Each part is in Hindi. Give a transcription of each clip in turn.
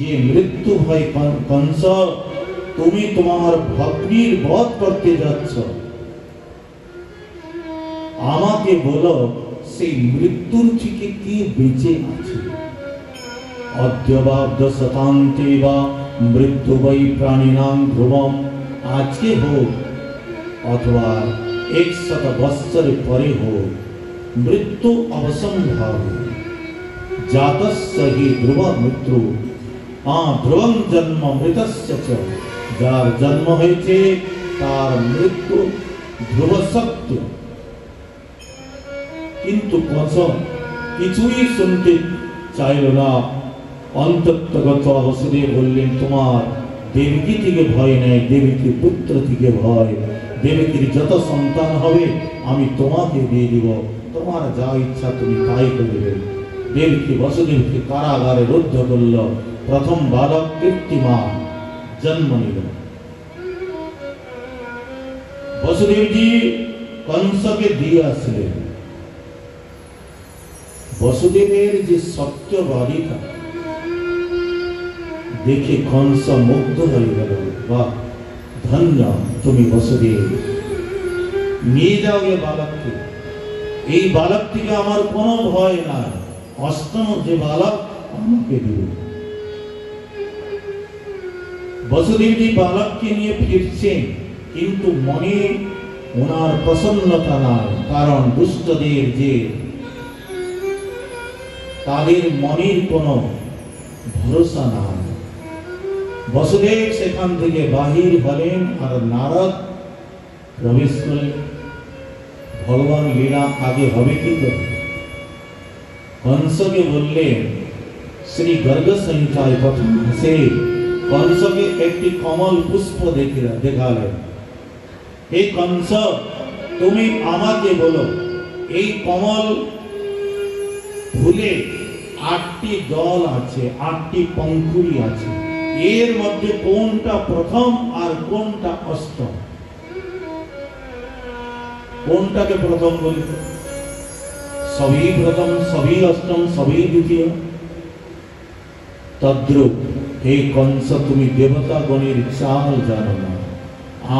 ये मृत्यु भय कंस तुमी तुम्हार भग्नीर वध करते जाच्छो आमाके बोलो से मृत्युर थेके के बेचे आछे अद्यवाब्द शतान्ते वा मृत्यु वै प्राणिनां ध्रुवम आज के हो अथवा 100 वर्ष परे हो मृत्यु अवसंभावी जातस्य हि ध्रुव मृत्यु ध्रुवं जन्म मृतस्य च जार जन्म होइछे तार मृत्यु ध्रुव सत्य किन्तु कंस किछुई सुनते चाइल ना अंततगत अवसरे बोलें तुम्हार देवकी थेके भय नहीं देवकी पुत्र थेके भय देवकी जत सन्तान होबे आमी तुम्हाके दिये देब तुम्हार जा इच्छा तुमी ताई करबे देवकी वसुदेव के कारागारे रुद्ध करल प्रथम बालक कीर्तिमान जन्म निल वसुदेव जी कंस के दिए आसलें वसुदेवर जो सत्य बालिका देखे कंस मुग्ध हो गल वाह धन्य तुम वसुदेव निये जाओ ये बालक के बालक टीके आमार कोनो भय ना अष्टम जो बालक आमाके दिओ वसुदेव जी बालक के लिए फिर किंतु मने उनार प्रसन्नता नाई कारण दुष्टदेर जे तादेर मनेर कोनो भरोसा नाई वसुदेव सेखान थेके बाहिर हलेन और नारद प्रवेश करलेन भगवान लीला आगे हबे कि कंस के बोललेन श्री गर्ग संहिताय प्रथम हसे कंस के एक कमल पुष्प देखाले कंस तुमी आमाके बोलो ये कमल फुले आठटी दल आछे आठटी पंखुड़ी आछे एर मध्ये कोनटा प्रथम और कोनटा अष्टम कोनटाके प्रथम बोलबो सभी प्रथम सभी अष्टम सभी द्वितीय तद्रूप हे कंस तुम देवता गणेर चाल जानो ना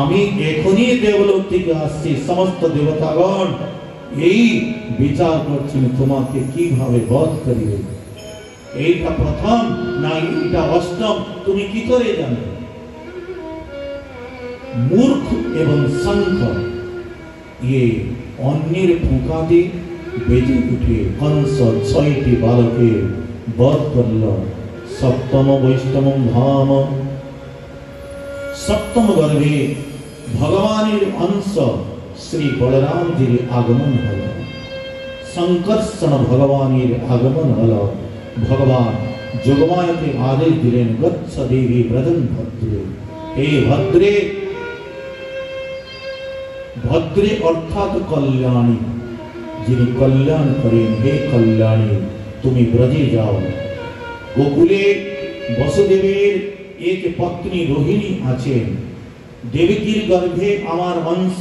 आमी एखोनी देवलोक थेके आसछि समस्त देवतागण यही विचार करछिन तुम्हारे किभावे वध करिबे एटा प्रथम ना एटा अष्टम तुम कि करे जानो मूर्ख एवं संख ये अन्येर फुंकाते बेजे उठे कंस 6टी बालकेर वध करलो सप्तम वैष्णव धाम सप्तम गर्भे भगवान अंश श्री बलराम जी आगमन हल संकर्षण भगवान आगमन हल भगवान जोगमाया के आदेश दिलेन गच्छ देवी व्रजन भद्रे हे भद्रे भद्रे अर्थात कल्याणी जिन्हें कल्याण करें हे कल्याणी तुम्हें ब्रजे जाओ गोकुले वसुदेवेर एक पत्नी रोहिणी आछेन देवकीर गर्भे आमार अंश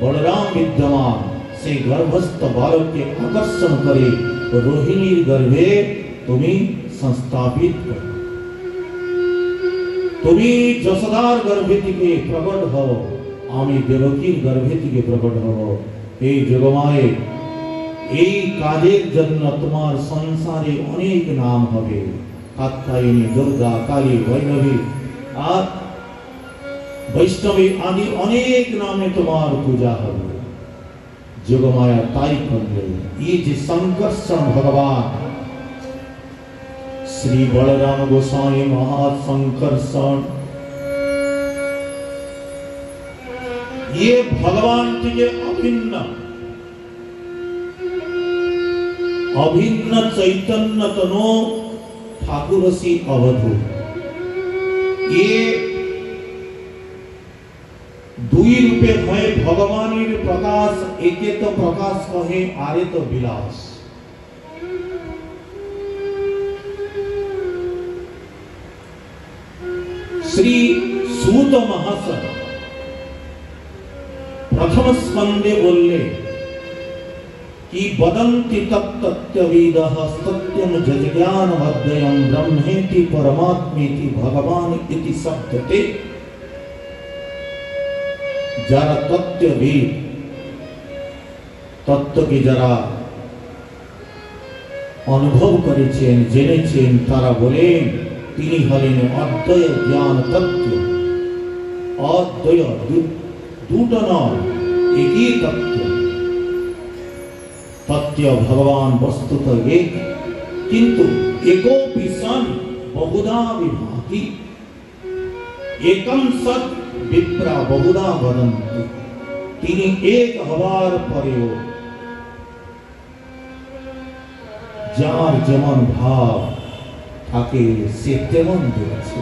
बलराम विद्यमान से गर्भस्थ बालक के आकर्षण करे तो रोहिणीर गर्भे तुमी संस्थापित करो तुमी जसोदार गर्भे थेके प्रकट हओ आमी देवकीर गर्भे थेके प्रकट हओ हे जगमाये এই কাজের জন্য তোমার সংসারে অনেক নাম হবে কাত্যায়নী দুর্গা কালী বৈনবী আর বৈষ্ণবী আদি অনেক নামে তোমার পূজা হবে যোগমায়া তাই করলেন এই যে সংকর্ষণ ভগবান শ্রী বলরাম গোসাই মহা সংকর্ষণ ये भगवान के अभिन्न अभिन्न चैतन्य तनो ठाकुर सी अवधू ये दुई रूपे भय भगवान प्रकाश एके तो प्रकाश कहे आरे तो विलास श्री सूत महाशय प्रथम स्कंदे बोलले वदन्ति तत्तत्त्वविदः सत्यं जज्ञानमद्वयं ब्रह्मेति परमात्मेति भगवान् इति शब्दते। जरा तत्त्वविद तत्व के जरा अनुभव करेছেন জেনেছেন তারা বলেন তিনি হলেন অদ্বয় জ্ঞান তত্ত্ব। অদ্বয় দুটো নয় একই তত্ত্ব। तत्त्व भगवान वस्तुतः एक, किंतु एकोपि सन् बहुधा विभाति। एकम सत् विप्रा बहुधा वदन्ति। তিনি एक হবার পরেও যার যেমন ভাব তাকে সে তেমন দিয়েছে।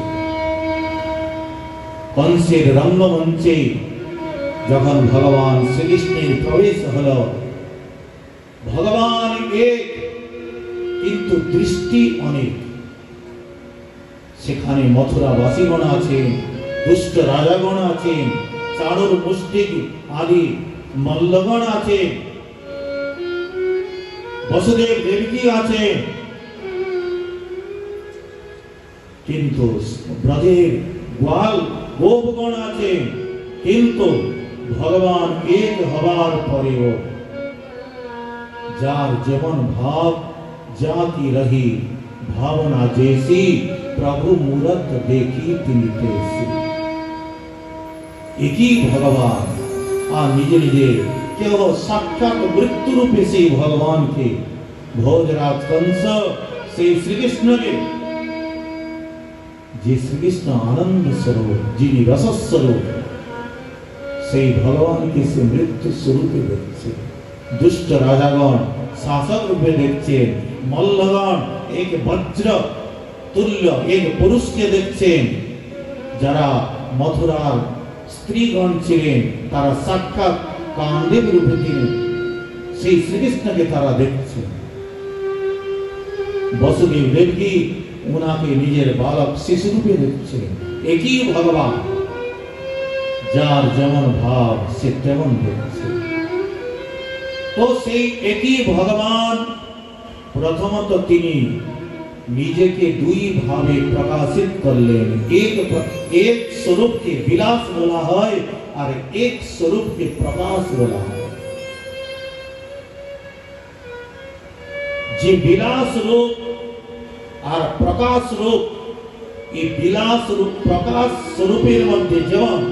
কংসের রঙ্গমঞ্চে যখন ভগবান শ্রীকৃষ্ণের প্রবেশ হলো ভগবান এক কিন্তু দৃষ্টি অনেক। সেখানে মথুরাবাসীগণ আছেন, দুষ্ট রাজাগণ আছেন, চারুর মুষ্টিক আদি মল্লগণ আছেন, বসুদেব দেবকী আছেন, কিন্তু ব্রজের গোয়াল গোপগণ আছেন, কিন্তু ভগবান এক হবার পরেও जार जीवन भाव जाती रही भावना जैसी प्रभु मूर्त देखी तिनी तैसी। एकी भगवान आ निजे निजे केवल साक्षात मृत्यु रूपी से भगवान के भोजराज कंस से श्री कृष्ण के जी श्री कृष्ण आनंद स्वरूप जिनी रस स्वरूप से भगवान के से मृत्यु स्वरूप व्यक्ति दुष्ट राजागण शासक रूपे देखते, मल्लगण एक वज्र तुल्य एक पुरुष के देखते, जरा मथुरार स्त्रीगण छिलें तारा साक्षात कामदेव रूपे श्री श्रीकृष्ण के तारा देखते। वसुदेव देवकी उनके निजेर बालक शिशु रूपे देखते। एक ही भगवान जार जेमन भाव से तेमन देखते। तो से एक ही भगवान प्रथमत तिनी निजे के दुई भावे प्रकाशित कर लें। एक स्वरूप के विलास बोला है और एक स्वरूप के प्रकाश बोला है। जी विलास रूप और प्रकाश रूप ये विलास रूप प्रकाश स्वरूप मध्य जब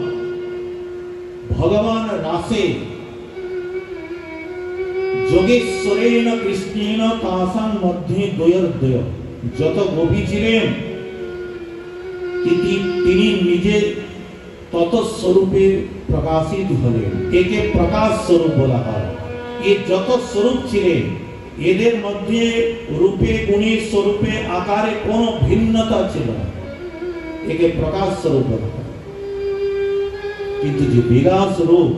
भगवान राशे যোগেশ্বরেণ কৃষ্ণেন তাসাং মধ্যে দ্বয়দ্বয়। যত গোপী ছিলেন তিনি নিজে তত স্বরূপে প্রকাশিত হলেন। একে প্রকাশ স্বরূপ বলা হয়। এই যত স্বরূপ ছিলেন এদের মধ্যে রূপে গুণে স্বরূপে আকারে কোনো ভিন্নতা ছিল না। একে প্রকাশ স্বরূপ বলা হয়। কিন্তু যে বিরাজ রূপ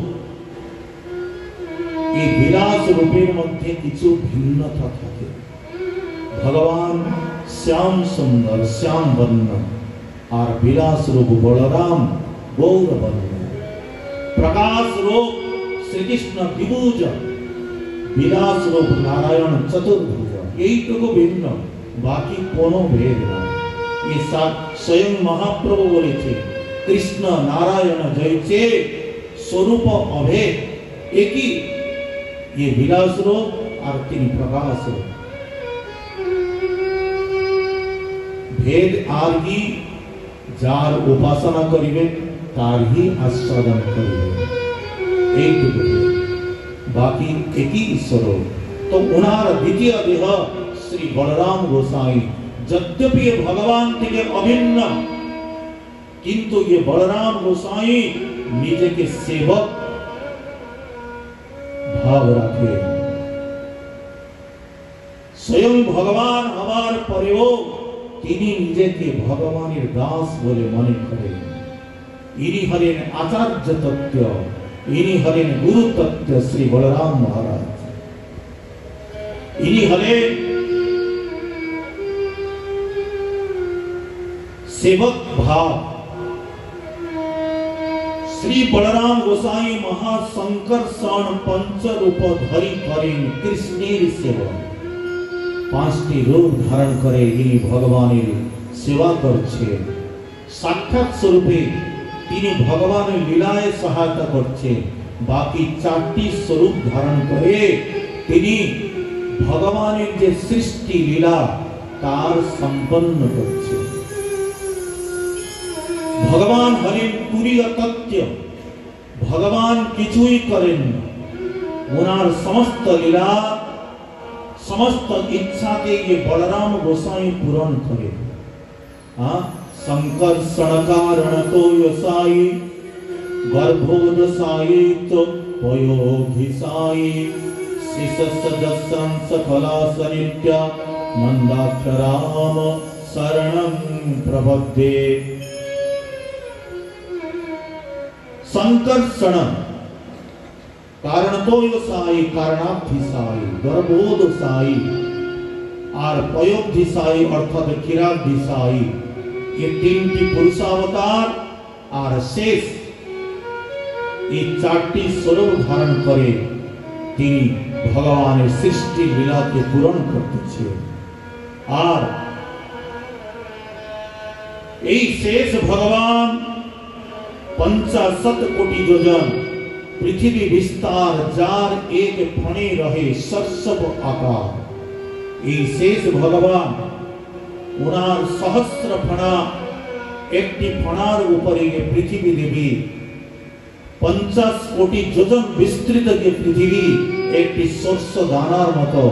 विरास रूपे मध्य किछु भिन्नता थाके। भगवान श्याम सुंदर श्याम वर्ण और विरास रूप बलराम गौर वर्ण। प्रकाश रूप श्री कृष्ण द्विभुज, विरास रूप नारायण चतुर्भुज। एइटुकु भिन्न, बाकी कोनो भेद ना। ये साथ स्वयं महाप्रभु बोलेछे कृष्ण नारायण जयचे स्वरूप अभेद। एक ही ये विलास रूप और तीन प्रकाश भेद आर ही जार उपासना करिबे तार ही आस्वादन करिबे। एक बाकी एक ही ईश्वर। तो उनार द्वितीय देह श्री बलराम गोसाई यद्यपि भगवान के अभिन्न किंतु ये बलराम गोसाई निजे के सेवक भाव रखे। स्वयं भगवान हमार प्रयोग तिनी निजे के भगवान दास बोले मन करे। इनी हरेन आचार्य तत्व, इनी हरेन गुरु तत्व श्री बलराम महाराज। इनी हरेन सेवक भाव श्री बलराम गोसाई महाशंकर शरण पंचर उपधरी करें कृष्णेर सेवा पांचटी रूप धारण करे ये भगवान सेवा करछे साक्षात स्वरूपे तिनी भगवान लीलाय सहायता करछे बाकी चारटी स्वरूप धारण करे तिनी भगवान जे सृष्टि लीला तार संपन्न करछे। भगवान हरिन तुरीय तत्त्व भगवान किचुई करें उनार समस्त लीला समस्त इच्छा के ये बलराम गोसाई पूरण करें। हाँ शंकर शरणकार तो यसाई गर्भोद साई तो भयोभिसाई शिशसदसं सकला सनित्या मंदाक्षराम शरणं प्रपद्ये। शंकर शरण कारण तो यो साई कारणार्थी साई गर्भोद साई और प्रयोगधि साई अर्थात किराधि साई ये तीन की पुरुषावतार और शेष ये चारटी स्वरूप धारण करे तीन भगवान सृष्टि लीला के पूर्ण करते छे और ये शेष भगवान 55 कोटी योजन पृथ्वी विस्तार जार एक फणे रहे सरसव आकार ये शेष भगवान उनार सहस्र फणा एक फणार ऊपर ये पृथ्वी देवी 50 कोटी योजन विस्तृत ये पृथ्वी एक सरसव दानार मतो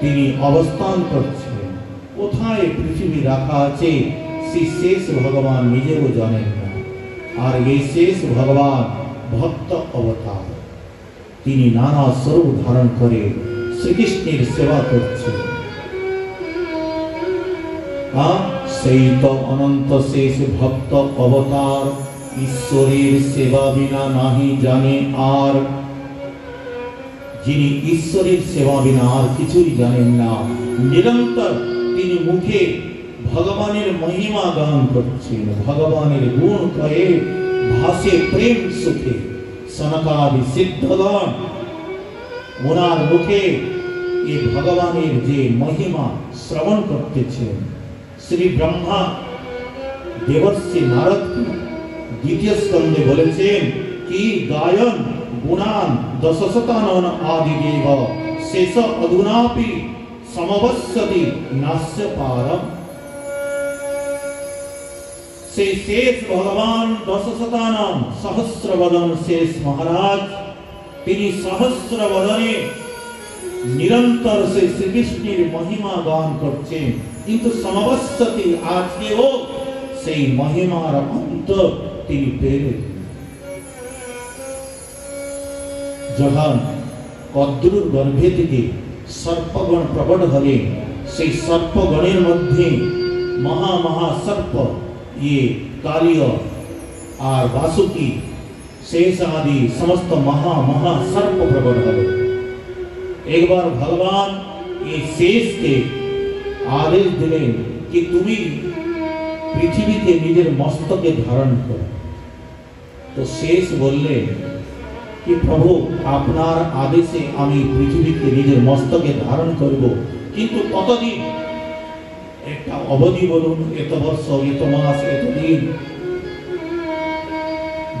तिनी अवस्थान करछे कोथाय पृथ्वी रखा आछे श्री शेष भगवान निजे को जानेन और ये शेष भगवान भक्त अवतार तीनी नाना स्वरूप धारण करे श्रीकृष्णेर सेवा करछे। अनंत शेष भक्त अवतार ईश्वरेर सेवा बिना नहीं जाने आर जिनी ईश्वरेर सेवा बिना आर किछुई जानेन ना निरंतर तीनी मुखे भगवानेर महिमा गान करछे भगवानेर गुण कहे भाषे प्रेम सुखे सनकादि सिद्धगण उनार मुखे ये भगवानेर जे महिमा श्रवण करते छे। श्री ब्रह्मा देवर्षि नारद द्वितीय स्कंदे बोलेछेन कि गायन गुणान दशशतानन आदि देव शेष अधुनापि समवस्यति नास्य पारम। शेष भगवान दशशतानाम सहस्र वदन शेष महाराज तिनी सहस्र वदने निरंतर से श्रीकृष्णेर महिमा गान करछेन किन्तु समवस्यति आजकेओ सेई महिमार अंत तिनी पेले जखन कद्रुर गर्भे थेके सर्पगण प्रकट हलेन सेई सर्पगणेर मध्ये महा महा सर्प ये कालिय और वासुकी शेष आदि समस्त महा महा सर्प प्रकट हल। एक बार भगवान ये शेष के आदेश दिलें कि तुम पृथ्वी के निजेर मस्तके धारण करो तो शेष बोलले कि प्रभु आपनार आदेशे आमी पृथ्वी के निजेर मस्तके धारण करब किन्तु कतदिन एक अवधि बोलून एत वर्ष एत मास एत दिन।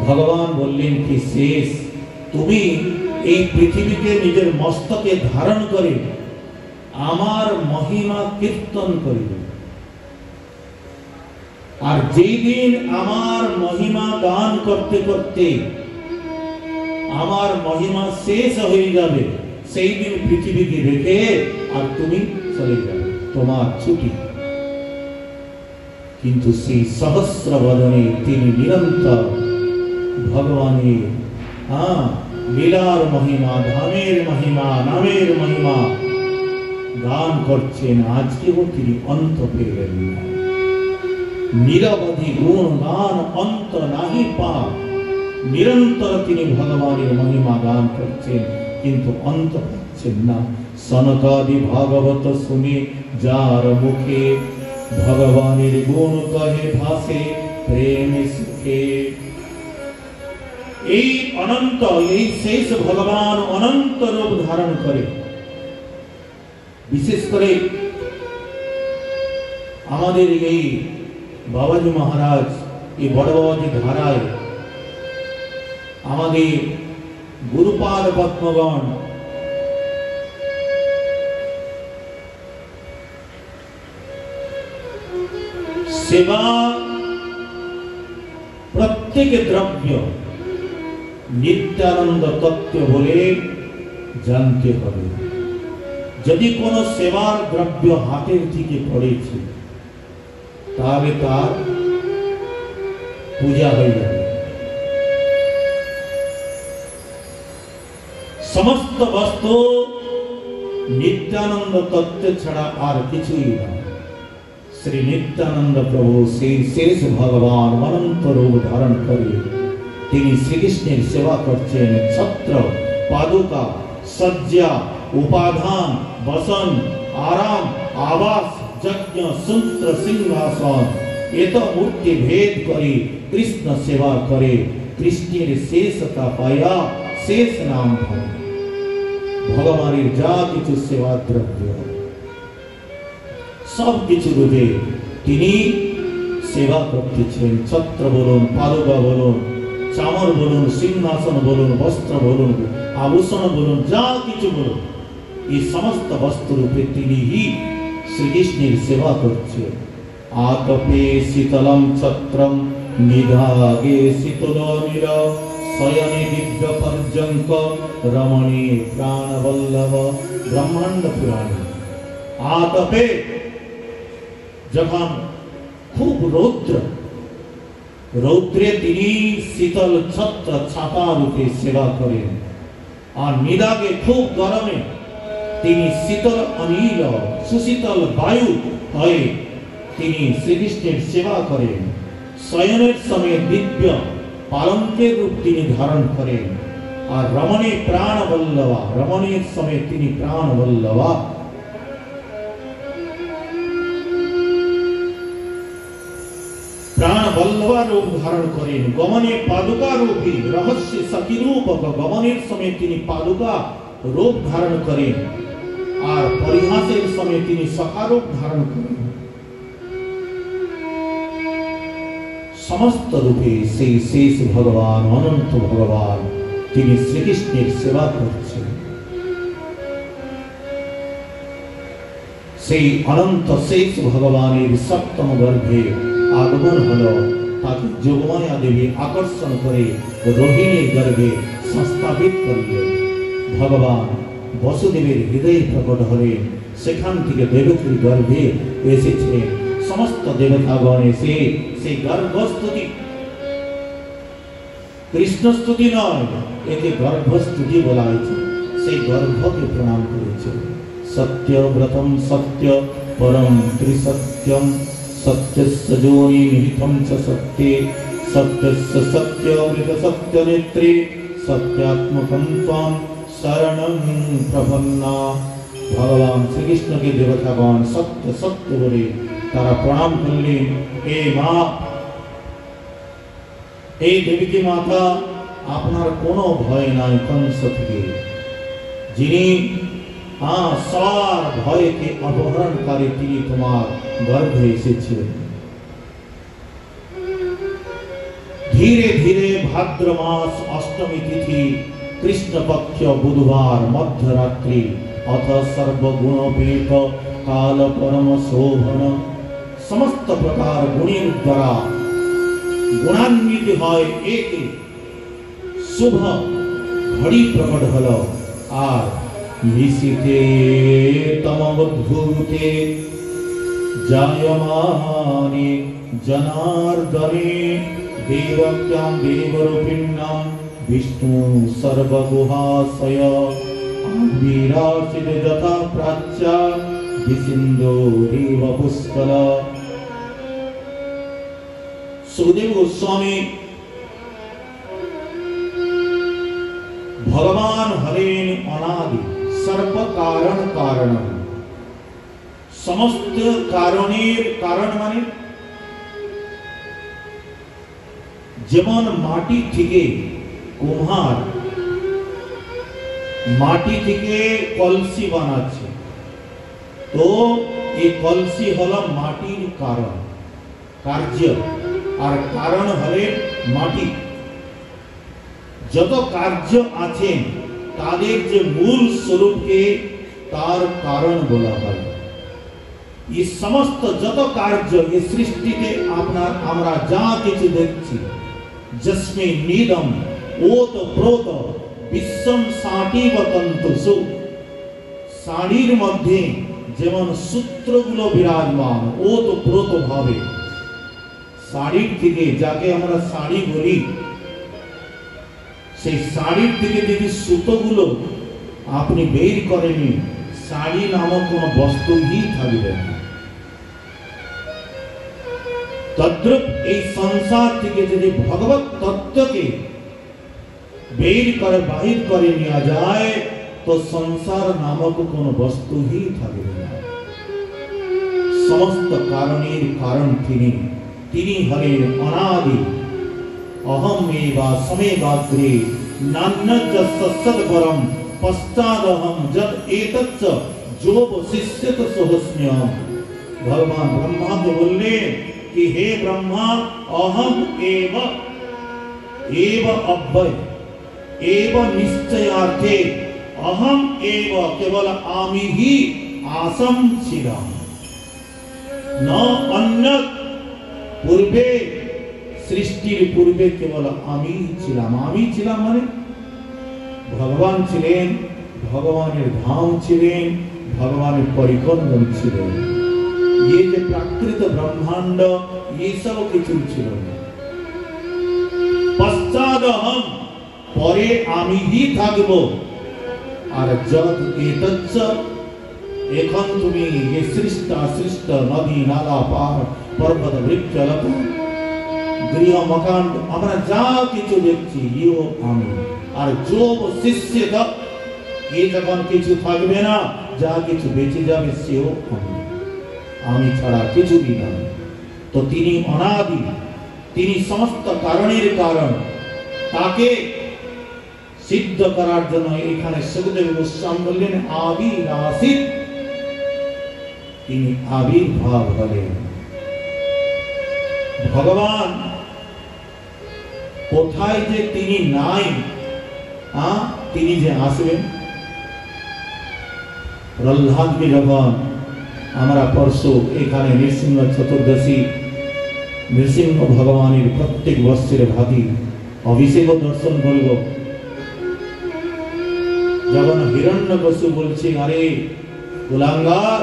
भगवान बोलें कि शेष तुम्हें पृथ्वी के निजेर मस्तके धारण करे आमार महिमा कीर्तन करिबे और जे दिन आमार महिमा गान करते करते आमार महिमा शेष हो जाबे सेई दिन पृथ्वी के रेखे और तुम चले जाबे तुम्हार छुट्टी। किंतु श्री सहस्र वदने तिनी निरंतर भगवानी हाँ लीलार महिमा धामेर महिमा नामेर महिमा गान करछेन आजकेओ तिनी अंत पेलेन ना निरवधि गुण गान अंत नहीं पा निरंतर तिनी भगवानेर महिमा गान करछेन किंतु अंत पाच्छेन ना। सनकादि भागवत सुने जार मुखे भगवान गुण कहे भाषे प्रेम सुखे अनंत शेष भगवान अनंत रूप धारण करे विशेषकर बाबाजी महाराज ये बड़ बाबाजी धाराय गुरुपाद पद्मगण सेवा प्रत्येक द्रव्य नित्यानंद तत्व बोले जानते पड़े यदि कोनो सेवार द्रव्य हाथे दिखे पड़े तारे तार पूजा हो जाए समस्त वस्तु नित्यानंद तत्व छड़ा आर किछुई ना श्री नित्यानंद प्रभु श्री शेष भगवान अनंत रूप धारण करे श्रीकृष्ण सेवा करते छत्र पादुका सज्जा उपाधान वसन आराम आवास यज्ञ सूत्र सिंहासन ये तो मूर्ति भेद करे कृष्ण सेवा करे कृष्ण शेषता पाया शेष नाम भगवान जा किछु सेवा द्रव्य सब किछु बुझे तिनी सेवा करते छत्र बोलून पादुका बोलून चामर बोलून सिंहासन बोलून वस्त्र बोलून आभूषण बोलून जा किछु बोलून ये समस्त वस्तु रूपे तिनी ही श्रीकृष्ण सेवा करते आतपे शीतलम छत्रम निधागे शीतलोनिरा शयने दिव्य पर्यंक रमणी प्राणवल्लभ ब्रह्मांड पुराण आतपे जब हम खूब रौद्र रौद्रे तिनी शीतल छत्र छाता रूपे सेवा करें और निदा के खूब गरमे तिनी शीतल अनिल सुशीतल वायु है तिनी श्रीकृष्ण सेवा करें शयन समय दिव्य पालंके रूप तिनी धारण करें और रमणे प्राण वल्लभा रमणे समय तिनी प्राण वल्लभा प्राण बल्लवा रूप धारण करें गमने पादुका रूपी रहस्य सखी रूप गमने समय तिनी पादुका रूप धारण करें और परिहासेर समय तिनी सखा रूप धारण करें समस्त रूपे से शेष भगवान अनंत भगवान तिनी श्रीकृष्ण सेवा करते से अनंत शेष भगवान सप्तम गर्भे आगमन हलो ताकि जोगमाया देवी आकर्षण करे रोहिणी गर्भे संस्थापित करिए भगवान वसुदेवेर हृदय प्रकट हले सेखान थेके देवकीर गर्भे एसेछे समस्त देवतागण एसे सेई गर्भस्तुति कृष्णस्तुति नय एके गर्भस्तुति बला हयेछे सेई गर्भके प्रणाम करेछे सत्य व्रतम सत्य परम त्रिसत्यम सत्यस्य जोनि निहितं च सत्ये सत्यस्य सत्यमृत सत्यनेत्रे सत्यात्मकं त्वां शरणं प्रपन्नामि भगवान श्रीकृष्ण के देवतागण सत्य सत्य बोले तारा प्रणाम करलें हे माँ हे देवी माता आपनार कोनो भय नाई कंस थेके जिनि सार भय के अपहरणकारी तिनी तुम्हार गर्भे धीरे धीरे भाद्र मास अष्टमी तिथि कृष्ण पक्ष बुधवार मध्यरात्रि अथ सर्वगुणोपेत काल परम शोभन समस्त प्रकार गुणेर द्वारा गुणान्वित है एक शुभ घड़ी प्रकट हल आर निशिते तमवद्भूते जायमाने जनार्दने देवक्यां देवरूपिण्यां विष्णु सर्वगुहाशय आविराजित जता प्राच्य विसिन्दूरिव पुष्कल सुखदेव गोस्वामी भगवान हरेन अनादि सर्वकारण कारणम् समस्त कारणेर कारण माने जेमन माटी थेके কুমহার মাটি থেকে কলসি বানাচ্ছে। তো এই কলসি হলো মাটির কারণ কার্য, আর কারণ হলে মাটি। যত কার্য আছে তাদের যে মূল স্বরূপকে তার কারণ বলা হয়। এই সমস্ত যত কার্য এই সৃষ্টিতে আপনার আমরা যা কিছু দেখছি, যস্মে নীলম ওত প্রোত বিশ্বম সাঁটিব তন্তুসু, সাঁটির মধ্যে যেমন সূত্রগুলো বিরাজমান ওত প্রোত ভাবে। শাড়ির থেকে, যাকে আমরা শাড়ি বলি, সেই শাড়ির থেকে যদি সুতোগুলো আপনি বের করেনি, শাড়ি নামক কোনো বস্তুই থাকবে না। তদ্রূপ এই সংসার থেকে যদি ভগবত তত্ত্বকে বের করে বাহির করে নেওয়া যায়, তো সংসার নামক কোনো বস্তুই থাকবে না। সমস্ত কারণের কারণ তিনি, তিনি হলেন অনাদি। অহমেবা সমেবাগ্রে নান্যচ্চ সৎপরম পশ্চাদহম যদ এতচ্চ যোবশিষ্যত সোহস্ম্যহম। ভগবান ব্রহ্মাকে বললেন कि हे ब्रह्मा अहम एव एव अव्यय एव निश्चयार्थे अहम एव केवल आमी ही आसम छिदाम न अन्य पूर्वे सृष्टिर पूर्वे केवल आमी छिलाम। आमी छिलाम माने भगवान छिलेन, भगवानेर धाम छिलेन, भगवानेर परिकल्पना छिलेन। ये जो प्राकृत ब्रह्मांड ये सब किछु छिलो ना। पश्चादहम परे आमी ही थाकबो। और जगत एतच्च এখন তুমি ये सृष्टा सृष्ट नदी नाला पहाड़ पर्वत वृक्ष लता गृह मकान আমরা যা কিছু দেখছি ইও আমি। আর যোব শিষ্যত এই যখন কিছু থাকবে না, যা কিছু বেঁচে যাবে সেও আমি। আমি ছাড়া কিছুই না। তো তিনি অনাদি, তিনি সমস্ত কারণের কারণ। তাকে সিদ্ধ করার জন্য এখানে সুখদেব গোস্বামী বললেন আদি নাসিক, তিনি আবির্ভাব হলেন। ভগবান কোথায় যে তিনি নাই, তিনি যে আসবেন। প্রহ্লাদকে যখন আমরা পরশু এখানে নৃসিংহ চতুর্দশী নৃসিংহ ভগবানের প্রত্যেক বৎসরে ভাতি অভিষেক দর্শন করব। যখন হিরণ্যকশু বলছে আরে কুলাঙ্গার,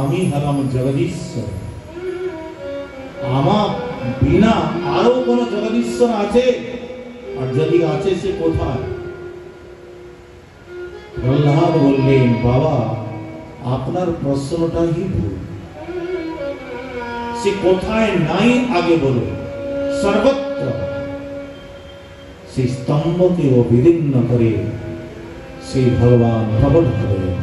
আমি হলাম জগদীশ্বর, আমার বিনা আরো কোন জগদীশ্বর আছে? আর যদি আছে সে কোথায়? প্রহ্লাদ বললেন বাবা আপনার প্রশ্নটাই ভুল। সে কোথায় নাই আগে বলো। সর্বত্র সেই স্তম্ভকে বিদীর্ণ করে সেই ভগবান প্রকট হলেন।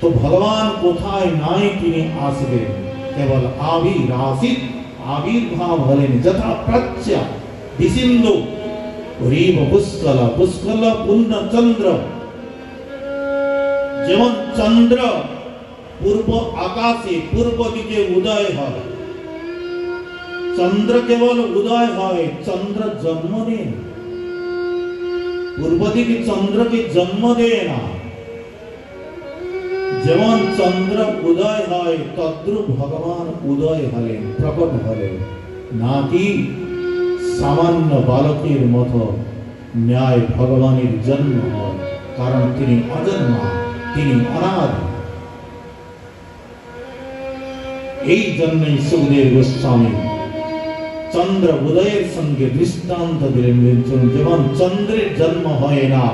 তো ভগবান কোথায় নাই, তিনি আসবেন। কেবল আবিরাসিত আবির্ভাব হলেন। যথা প্রত্যা বিসিন্ধু রিব পুষ্কল পুষ্কল পূর্ণ চন্দ্র, যেমন চন্দ্র পূর্ব আকাশে পূর্ব দিকে উদয় হয়। চন্দ্র কেবল উদয় হয়, চন্দ্র জন্ম নেয়। পূর্ব দিকে চন্দ্রকে জন্ম দেয় না। যেমন চন্দ্র উদয় হয় তদ্রূপ ভগবান উদয় হলেন, প্রকট হলেন। নাকি সামান্য বালকের মতো ন্যায় ভগবানের জন্ম হয়, কারণ তিনি অজন্মা, তিনি অনাদি। এই জন্যই সুখদেব গোস্বামী চন্দ্র উদয়ের সঙ্গে দৃষ্টান্ত দিলেন। যেমন চন্দ্রের জন্ম হয় না,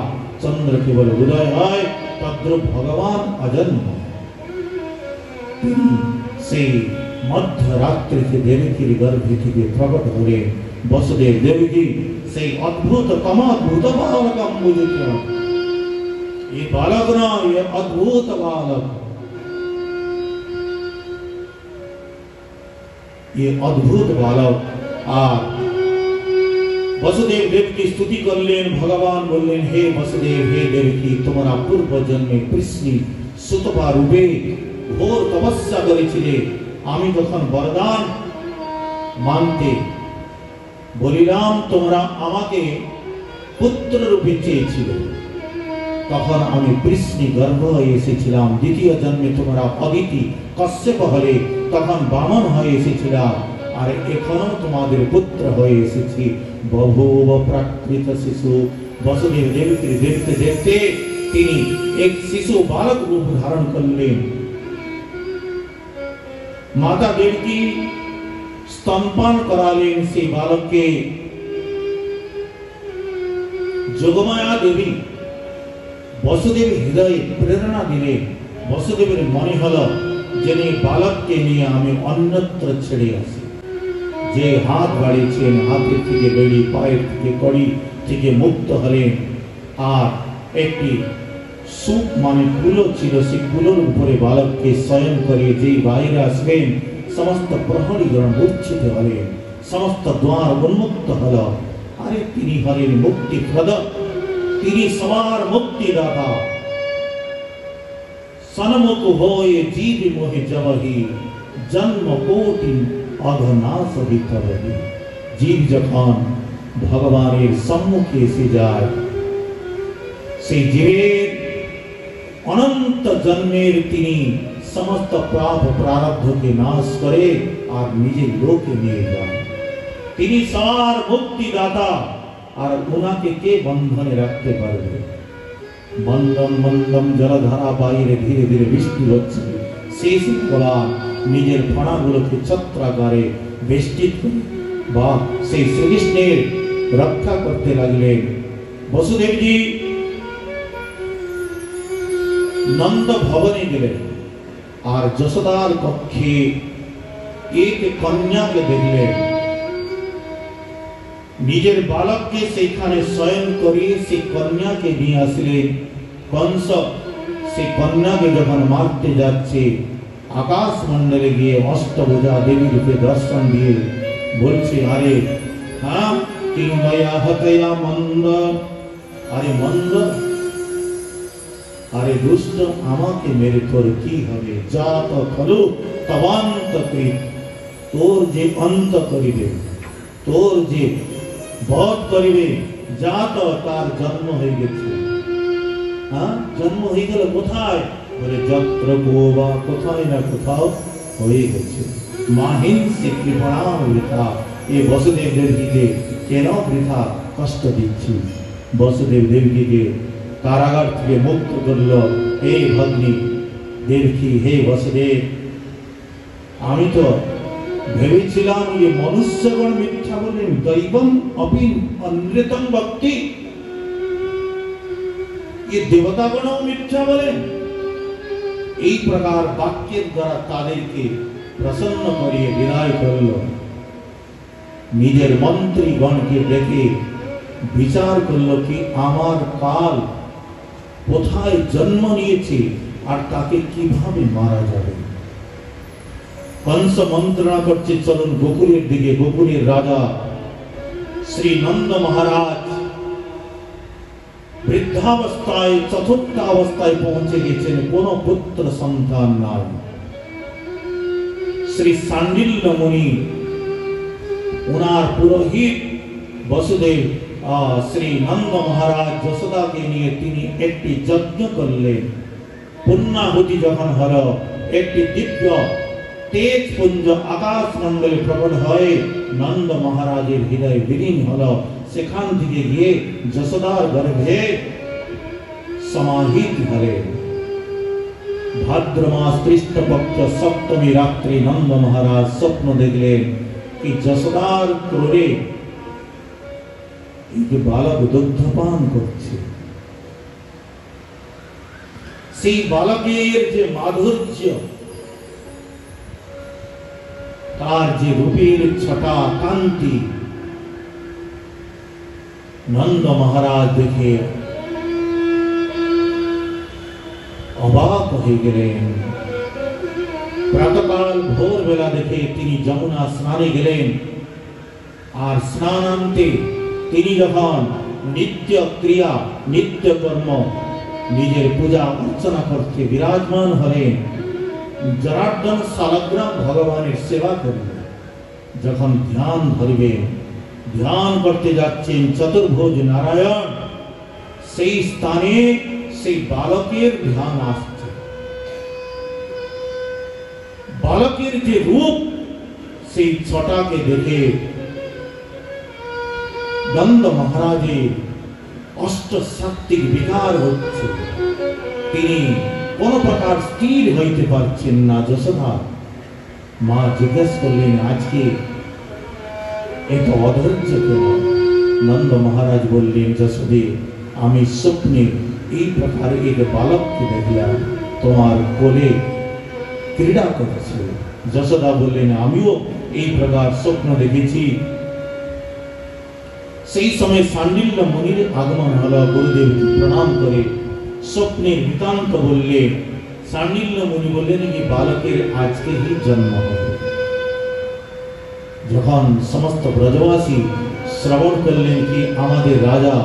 চন্দ্র কেবল উদয় হয়, তদ্রূপ ভগবান অজন্ম। তিনি সেই মধ্যরাত্রিতে দেবকীর গর্ভে থেকে প্রকট হলেন। বসুদেব দেবকী সেই অদ্ভুত কমাদ্ভুত বালকম বুঝিত। এই বালক না, এ অদ্ভুত বালক, এ অদ্ভুত বালক। আর वसुदेव देव की स्तुति कर लें। भगवान बोलें, हे वसुदेव हे देवकी, तुम्हारा पूर्व जन्मे कृष्णी सुतपा रूपे घोर तपस्या करेছিলে। आमी तखन वरदान मानते বলিলাম, তোমরা আমাকে पुत्र रूपे চেয়েছিলে, তখন আমি কৃষ্ণ গর্ভ হয়ে এসেছিলাম। দ্বিতীয় জন্মে তোমরা অদিতি কশ্যপ হলে, তখন বামন হয়ে এসেছিলা। আর এখনো তোমাদের পুত্র হয়ে এসেছি। বহুব প্রাকৃত শিশু বসুদেব দেবকে দেখতে দেখতে তিনি এক শিশু बालक रूप धारण করলেন। माता देवकी स्तनपान करालें। से बालक के जोगमाया देवी वसुदेव हृदय प्रेरणा दिले। वसुदेव मन हल जिन्हें बालक के लिए हमें अन्यत्र छेड़े आसे, जे हाथ बाड़िए हाथी थी बेड़ी पायर थी कड़ी थी मुक्त हलें। और एक सूप मान कुलो छिलो, से कुलोर ऊपर बालक के शयन करिए। जे बाहर आसबेन समस्त प्रहरीगण मूर्छित हलें, समस्त द्वार उन्मुक्त हल। अरे तिनि हलें मुक्ति प्रद, तिनि सवार मुक्ति दाता। सन्मुख होए जीव मोहे जबहि, जन्म कोटि अघनाश भीतरहि। जीव जखन भगवान सम्मुखे से जाए, से जीवेर अनंत जन्मेर तिनी समस्त पाप प्रारब्ध के नाश करे और निजे लोके निये जाए। तिनी सार मुक्ति दाता, और उनाके के बंधने रखते पारबे। बंदम बंदम जलधारा बाइरे धीरे धीरे बृष्टि होच्छे। शेष कोला निजेर फणागुलोके छत्रागारे बेष्टित बा से श्रीकृष्णेर रक्षा करते लागलें। वसुदेव जी नंद भवने गेले और जसोदार कक्षे एक कन्या के देखलें। निजेर बालक के सेखाने शयन करिए से कन्या के निये आसलें। कंस से कन्या के जखन मारते जाच्छे, आकाशमंडले गिये अष्टभुजा देवी रूपे दर्शन दिए बोलछे, अरे हाँ किंगया हतया मंद, अरे मंद अरे दुष्ट आमाके मेरे तोर की हबे, जा तो खलु तवांत कृत, तोर जे अंत करिबे तोर जे बहुत करिबे, जा तो तार जन्म होई गेछे। हां जन्म होई गेल कोथाय, बोले जत्र कोबा कोथाय ना कोथाओ होई गेछे। माहिन से कृपणा वृथा, ये वसुदेव देवकी केन वृथा कष्ट दिच्छी। वसुदेव देवकी के कारागार के मुक्त करल। हे भग्नी देवकी, हे वसुदेव, आमी तो भेवेछिलाम ये मनुष्यगण मिथ्या बोलें, दैवम अपि अनृतम भक्ति, ये देवतागण मिथ्या बोलें। एक प्रकार वाक्य द्वारा तादेर के प्रसन्न करिए विदाय करल। निजेर मंत्रीगण के देखे विचार करल कि आमार काल कोथाय जन्म नियेछे आर ताके किभाबे मारा जाबे। कंस मंत्रणा करछे, चलुन गोकुलेर दिके। गोकुलेर राजा श्री नंद महाराज वृद्धावस्थाय चतुर्थ अवस्थाय पहुंचे गेछेन, कोनो पुत्र सन्तान नाई। श्री सांडिल्य मुनि उनार पुरोहित वसुदेव श्री नंद महाराज जसोदा के लिए एक यज्ञ करलें। पुण्याहुति जखन हल, एक दिव्य तेज पुंज आकाशमंडले प्रकट हये नंद महाराजेर हृदय विलीन हल। सेखान थेके गिये जसोदार गर्भे समाहित हलेन। भाद्र मास कृष्णपक्ष सप्तमी रात्रि नंद महाराज स्वप्न देखलें कि जसोदार क्रोड़े एक बालक दुग्धपान करछे। सेई बालकेर जे माधुर्य, तार जे रूपेर छटा कांति नंद महाराज देखे अबाक हये गेलेन। प्रातःकाल भोर बेला देखे तिनि जमुना स्नाने गेलेन। आर स्नानान्ते তিনি যখন নিত্য ক্রিয়া নিত্য কর্ম নিজের পূজা অর্চনা করতে বিরাজমান হলেন, জরার্দন সালগ্রাম ভগবানের সেবা করলেন। যখন ধ্যান ধরবেন, ধ্যান করতে যাচ্ছেন চতুর্ভুজ নারায়ণ, সেই স্থানে সেই বালকের ধ্যান আসছে। বালকের যে রূপ, সেই ছটাকে দেখে দন্দ মহারাজের অষ্ট সাত্ত্বিক বিকার হচ্ছে, তিনি কোন প্রকার স্থির হইতে পারছেন না। যশোধা মা জিজ্ঞেস করলেন, আজকে এত অধৈর্য কেন? নন্দ মহারাজ বললেন, যশোদে, আমি স্বপ্নে এই প্রকার এক বালককে দেখলাম, তোমার কোলে ক্রীড়া করছে। যশোদা বললেন, আমিও এই প্রকার স্বপ্ন দেখেছি। সেই সময় শাণ্ডিল্য মুনির আগমন হলো। গুরুদেব প্রণাম করে স্বপ্নের বৃত্তান্ত বললেন। শাণ্ডিল্য মুনি বললেন, এই বালকের আজকেই জন্ম হবে। যখন সমস্ত ব্রজবাসী শ্রবণ করলেন কি আমাদের রাজা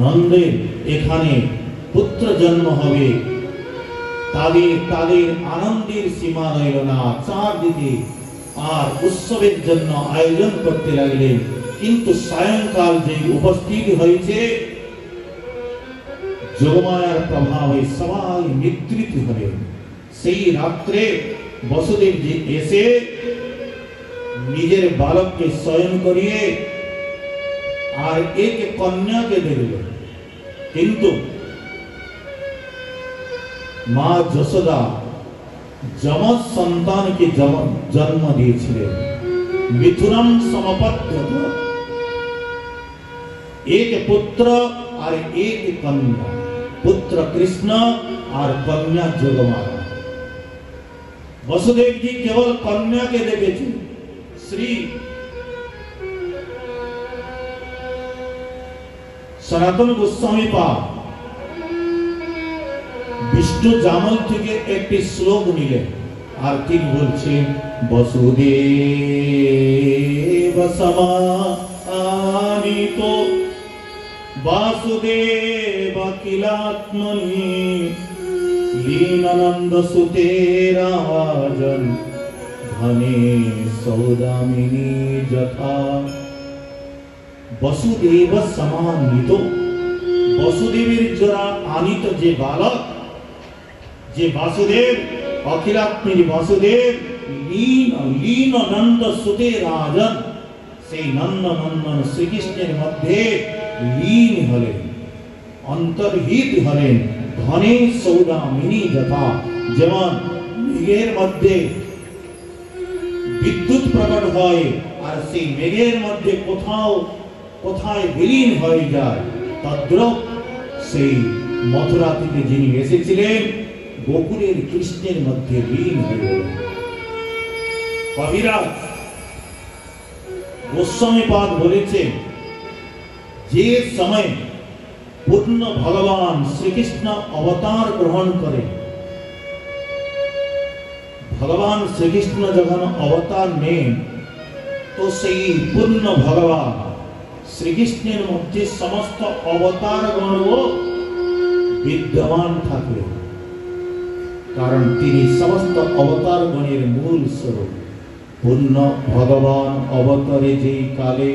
নন্দের এখানে পুত্র জন্ম হবে, তাদের তাদের আনন্দের সীমা রইল না। চারদিকে আর উৎসবের জন্য আয়োজন করতে লাগলেন। কিন্তু সায়ংকাল যে উপস্থিত হয়েছে, যোগমায়ার প্রভাবে সবাই নিদ্রিত হলেন। সেই রাত্রে বসুদেব জি এসে নিজের বালককে শয়ন করিয়ে আর এক কন্যাকে দিল। কিন্তু মা যশোদা যমজ সন্তানকে জন্ম দিয়েছিলেন। মিথুনম সমপদ্যত, এক পুত্র আর এক কন্যা। পুত্র কৃষ্ণ আর কন্যা যোগমায়া। वसुदेव जी केवल कन्या के देखे। श्री सनातन गोस्वामी पा विष्णु जामल থেকে একটি শ্লোক নিলেন। আর তিনি বলছেন, वसुदेव समानितो वासुदेव किलात्मनि लीनानंद सुते राजन धने सौदामिनी जथा। वसुदेव समानित, वसुदेवेर जरा आनित जे बालक, जे वासुदेव অখিলাত্মীর বাসুদেব লীন নন্দ সুতে রাজন, সেই নন্দ নন্দন শ্রীকৃষ্ণের মধ্যে লীন হলেন, অন্তর্হিত হলেন। ধনে সৌদামিনী যথা, যেমন মেঘের মধ্যে বিদ্যুৎ প্রকট হয় আর সেই মেঘের মধ্যে কোথাও কোথায় বিলীন হয়ে যায়, তদ্রূপ সেই মথুরা থেকে যিনি এসেছিলেন গোকুলের কৃষ্ণের মধ্যে লীন হয়ে গেল। কবিরাজ গোস্বামীপাদ বলেছেন, যে সময় পূর্ণ ভগবান শ্রীকৃষ্ণ অবতার গ্রহণ করে, ভগবান শ্রীকৃষ্ণ যখন অবতার নেন, তো সেই পূর্ণ ভগবান শ্রীকৃষ্ণের মধ্যে সমস্ত অবতারগণ বিদ্যমান থাকে। कारण তিনি समस्त अवतार गणर मूल स्वरूप। पूर्ण भगवान अवतारे जे काले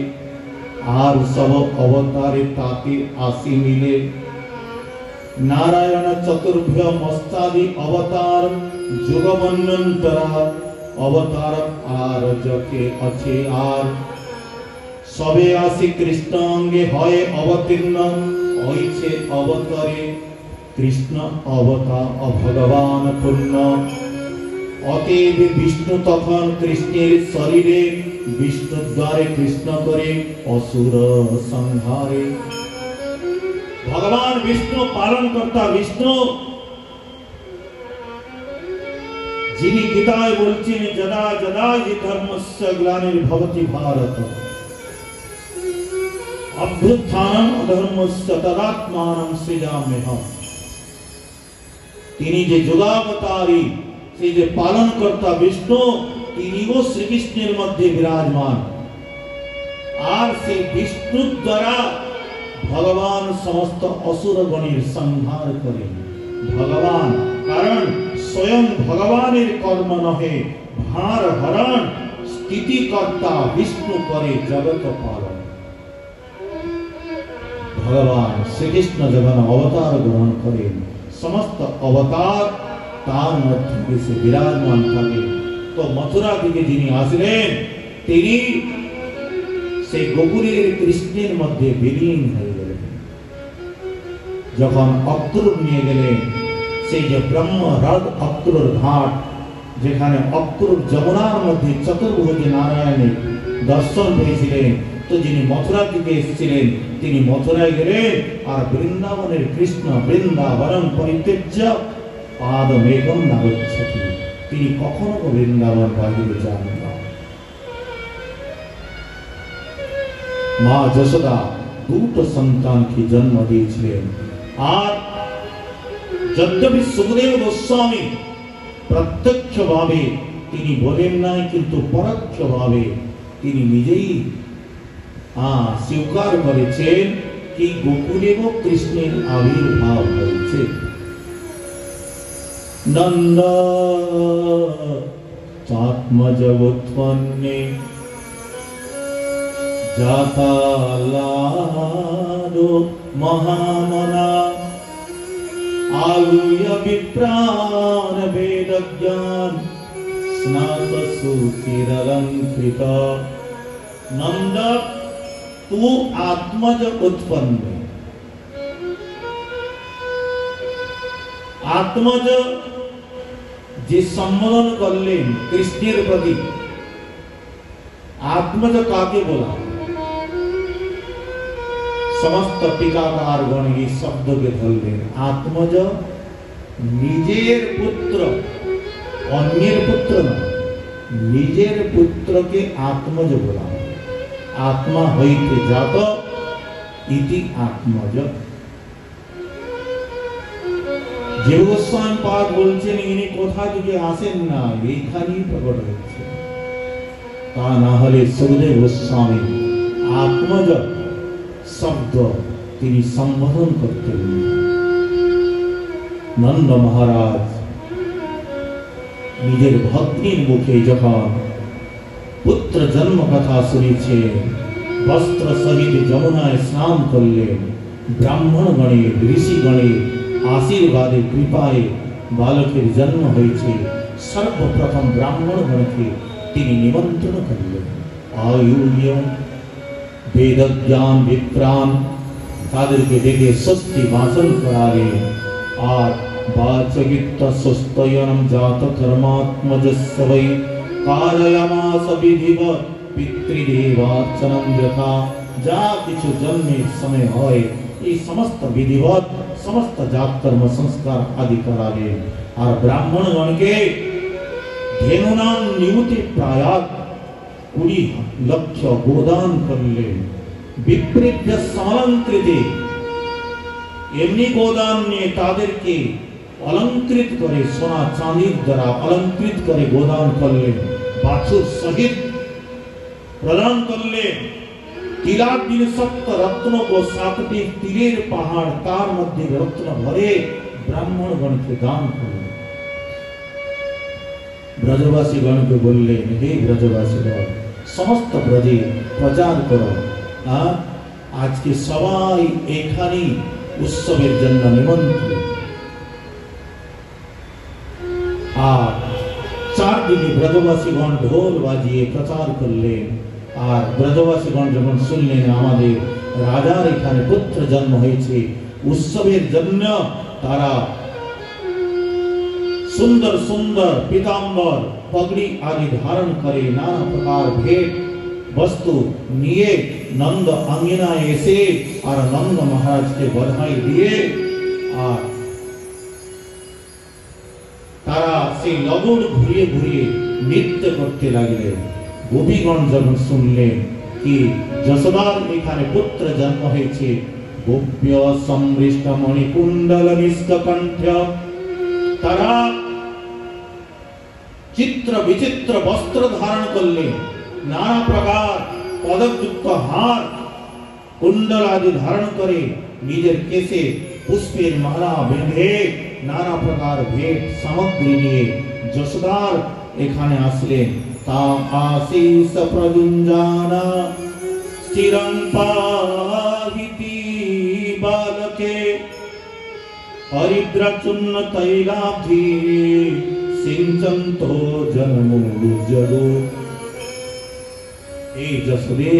आर सब अवतारे ताते आसी मिले। नारायण चतुर्भ्य मस्तादि अवतार जुगमन्यंतरा अवतार आर जके अच्छे आर सबे आसी कृष्ण अंगे हये अवतीर्ण हईछे अवतारे कृष्ण अवता भगवान पूर्ण। अतएव विष्णु तखन कृष्णेर शरीरे विष्णु द्वारे कृष्ण करे असुर संहारे। भगवान विष्णु पालन करता विष्णु, जिनी गीताय बोलछेन जदा जदा हि धर्मस्य ग्लानिर्भवति भारत अभ्युत्थानम् अधर्मस्य तदात्मानं सृजाम्यहम्। তিনি যে যোগাবতারী, সেই যে পালনকর্তা বিষ্ণু, তিনিও শ্রীকৃষ্ণের মধ্যে বিরাজমান। और से विष्णुर द्वारा भगवान समस्त असुर गणिर संहार करें भगवान कारण स्वयं भगवान कर्म नहे भार हरण स्थितिकर्ता विष्णु करे जगत पालन। भगवान श्रीकृष्ण जगन अवतार ग्रहण करें समस्त अवतार तार मध्य से विराजमान थे तो मथुरा दिखे जिन्हें आसलें से गोपुरेर कृष्णेर मध्य विलीन हो गए जखन अक्रूर निये गेले से जे ब्रह्म ह्रद अक्रूर घाट जेखाने अक्रूर जमुनार मध्य चतुर्भुज नारायण दर्शन पेयेछिलेन तो जिनि मथुरा दिके एसेछिलेन तिनि मथुराय गेलेन और बृंदावनेर कृष्ण बृंदावनम परित्यज्य पादमेकं न गच्छति तिनि कखनो बृंदावन बाहिरे जान ना। माँ जशोदा दूटो सन्तान के जन्म दिए और यद्यपि सुखदेव गोस्वामी प्रत्यक्ष भावे बोलें नाई किन्तु परोक्ष भावे निजेई स्वीकार करेछेन कि गोकुले कृष्णेर आविर्भाव होयेछे। नंद आत्मज उत्पन्ने जाता लाडो महामना आलूय विप्राण वेद ज्ञान स्नात सुचिरलंकृत नंद तू आत्मज उत्पन्न आत्मज जे सम्बोधन करलेन कृष्णेर प्रति आत्मज काके बोला समस्त टीकाकार गण इस शब्द के धरले आत्मज निजेर पुत्र अन्य पुत्र निजेर पुत्र के आत्मज बोला आत्मा हईते जात इति आत्मज। जीव गोस्वामी पाद बोलছেন ইনি কোথা থেকে আসেন না এইখানেই প্রকট হচ্ছে তা না হলে সুখদেব গোস্বামী आत्मज शब्द तेरी संबोधन करते हुए नंद महाराज निजेर भक्ति मुखे जखन पुत्र जन्म कथा शुनेछे वस्त्र सहित जमुनाय स्नान करलेन ब्राह्मण गणे ऋषि गणे आशीर्वादे कृपाए बालकेर जन्म हयेछे सर्वप्रथम ब्राह्मण गण के तिनि निमंत्रण करलेन आयुर्यम वेद ज्ञान विप्राण तादेर के देखे स्वस्ति भाषण कराले और वाचगित स्वस्तयनम जात कर्मात्मज सवै कारयामास विधिव पितृदेवार्चनम यथा जा किछु जन्मे समय होय ये समस्त विधिवत समस्त जात कर्म संस्कार आदि कराले और ब्राह्मण गण के धेनुनां नियुति प्रायात 20 लाख गोदान करले विपरीत सालंकृते एमनी गोदान ने तादेर के अलंकृत करे सोना चांदी द्वारा अलंकृत करे गोदान करले बाछुर सहित प्रदान करले तिलाक दिन सप्त रत्नों को 7टी तीरेर पहाड़ तार मध्य रत्न भरे ब्राह्मण गण के दान करले। ब्रजवासी गण के बोलले हे ब्रजवासी गण समस्त ब्रजे प्रचार करो आज के सबाई एखानी उत्सवेर जन्य निमंत्रित और 4 दिन ब्रजवासी गण ढोल बाजिए प्रचार करलेन और ब्रजवासी गण जखन सुनलेन आमादेर राजार एखाने पुत्र जन्म हयेछे उत्सवेर जन्य तारा सुंदर सुंदर पीताम्बर पगड़ी आदि धारण करे नाना प्रकार भेंट वस्तु निये नंद अंगिना ऐसे और नंद महाराज के बधाई दिए और तारा से लगुड़ घूरिए घूरिए नृत्य करते लगे। गोपीगण जब सुनले कि जसोदार एखाने पुत्र जन्म हयेछे गोप्य समृष्ट मणिकुंडल निष्ककंठ तारा चित्र विचित्र वस्त्र धारण कर ले नाना प्रकार पदक युक्त हार कुंडल आदि धारण करे निजे केसे पुष्पेर माला बेधे नाना प्रकार भेट सामग्री निये যশোদার এখানে আসলেন। ताम आशीष प्रजुञ्जाना स्थिरं पाहिति बालके हरिद्राचूर्ण तैलाभि सिंचन्तो जलमुज्जलो। ए যশোদে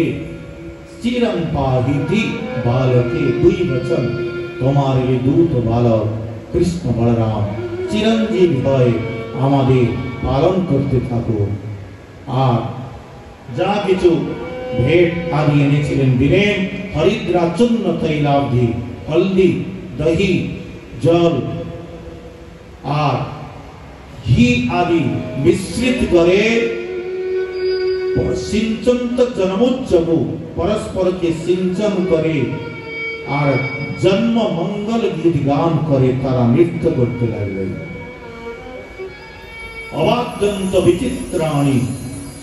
चिरं पाहिति बालके दुई वचन तुम्हारे दूत बालक कृष्ण बलराम चिरंजीव भय आमादे पालन करते थाको। আর যা কিছু भेंट आदि এনেছিলেন বীরেন হরিদ্রাচূর্ণ তৈলাভি हल्दी दही जल আর घी आदि मिश्रित करे सिंचन जनमोत्सव परस्पर के सिंचन करे और जन्म मंगल गीत गान करे तारा नृत्य करते लगे। अवाद्यंत विचित्राणी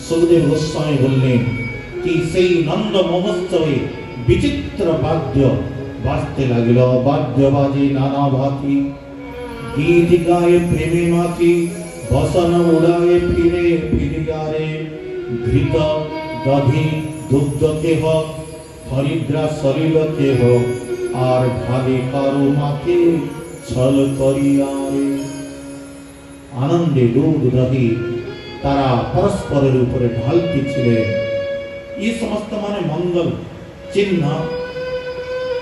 सुखदेव गोस्वामी बोलें कि से नंद महोत्सव विचित्र वाद्य बाजते लगिल। वाद्य बाजे नाना भांति गीत गाए प्रेमी माखी बसन उड़ाए फिरे फिर गारे घृत दधि दुग्ध केह हरिद्रा शरीर केह आर भाले कारो माथे छल करिया आनंदे दूध दही तारा परस्पर ऊपर ढालते छिले। ये समस्त माने मंगल चिन्ह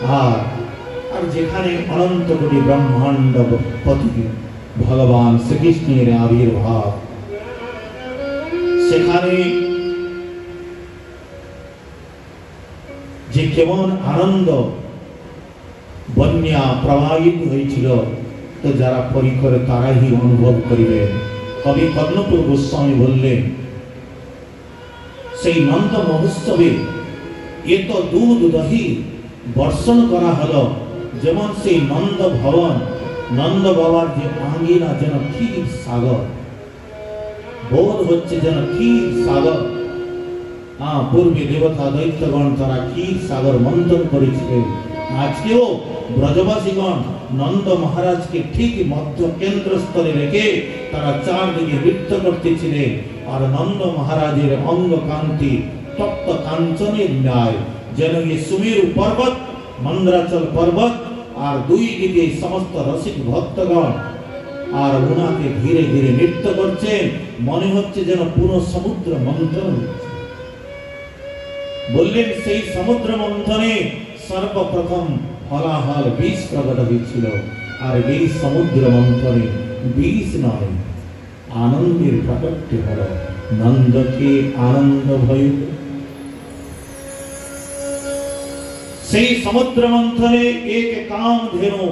और जेखाने अनंत कोटि ब्रह्मांड पति भगवान श्रीकृष्णेर आविर्भाव केमन आनंद बन्या प्रवाहित हयेछिल तो जरा परिकर तारा ही अनुभव करिलेन। कवि कर्णपुर गोस्वामी बोलें सेई नंद महोत्सवे ये तो दूध दही बर्षण करा हलो जेमन सेई नंद भवन नंद बाबार जे आंगिना जेन क्षीर सागर बोध होच्छे जेन क्षीर सागर। हाँ पूर्वी देवता दैत्यगण तारा क्षीर सागर मंथन करेछिलेन। आजकेओ ब्रजवासीगण नंद महाराज के ठीक मध्य केंद्र स्थले रेखे तारा चारदिके नृत्य करतेछिलेन और नंद महाराजेर अंग कांति तप्त कांचनेर न्याय जेन ये सुमेरु पर्वत मंद्राचल पर्वत और दुई दिके समस्त रसिक भक्तगण और उनाके धीरे धीरे नृत्य करछेन। मने होच्छे जेन पूर्ण समुद्र मंथन। बोलें सेई समुद्र मंथने सर्वप्रथम हलाहल बीज प्रकट हयेछिल और ये समुद्र मंथने बीज नय आनंदेर प्राकट्य हलो। नंद के आनंद भयो सेई समुद्र मंथने एक कामधेनु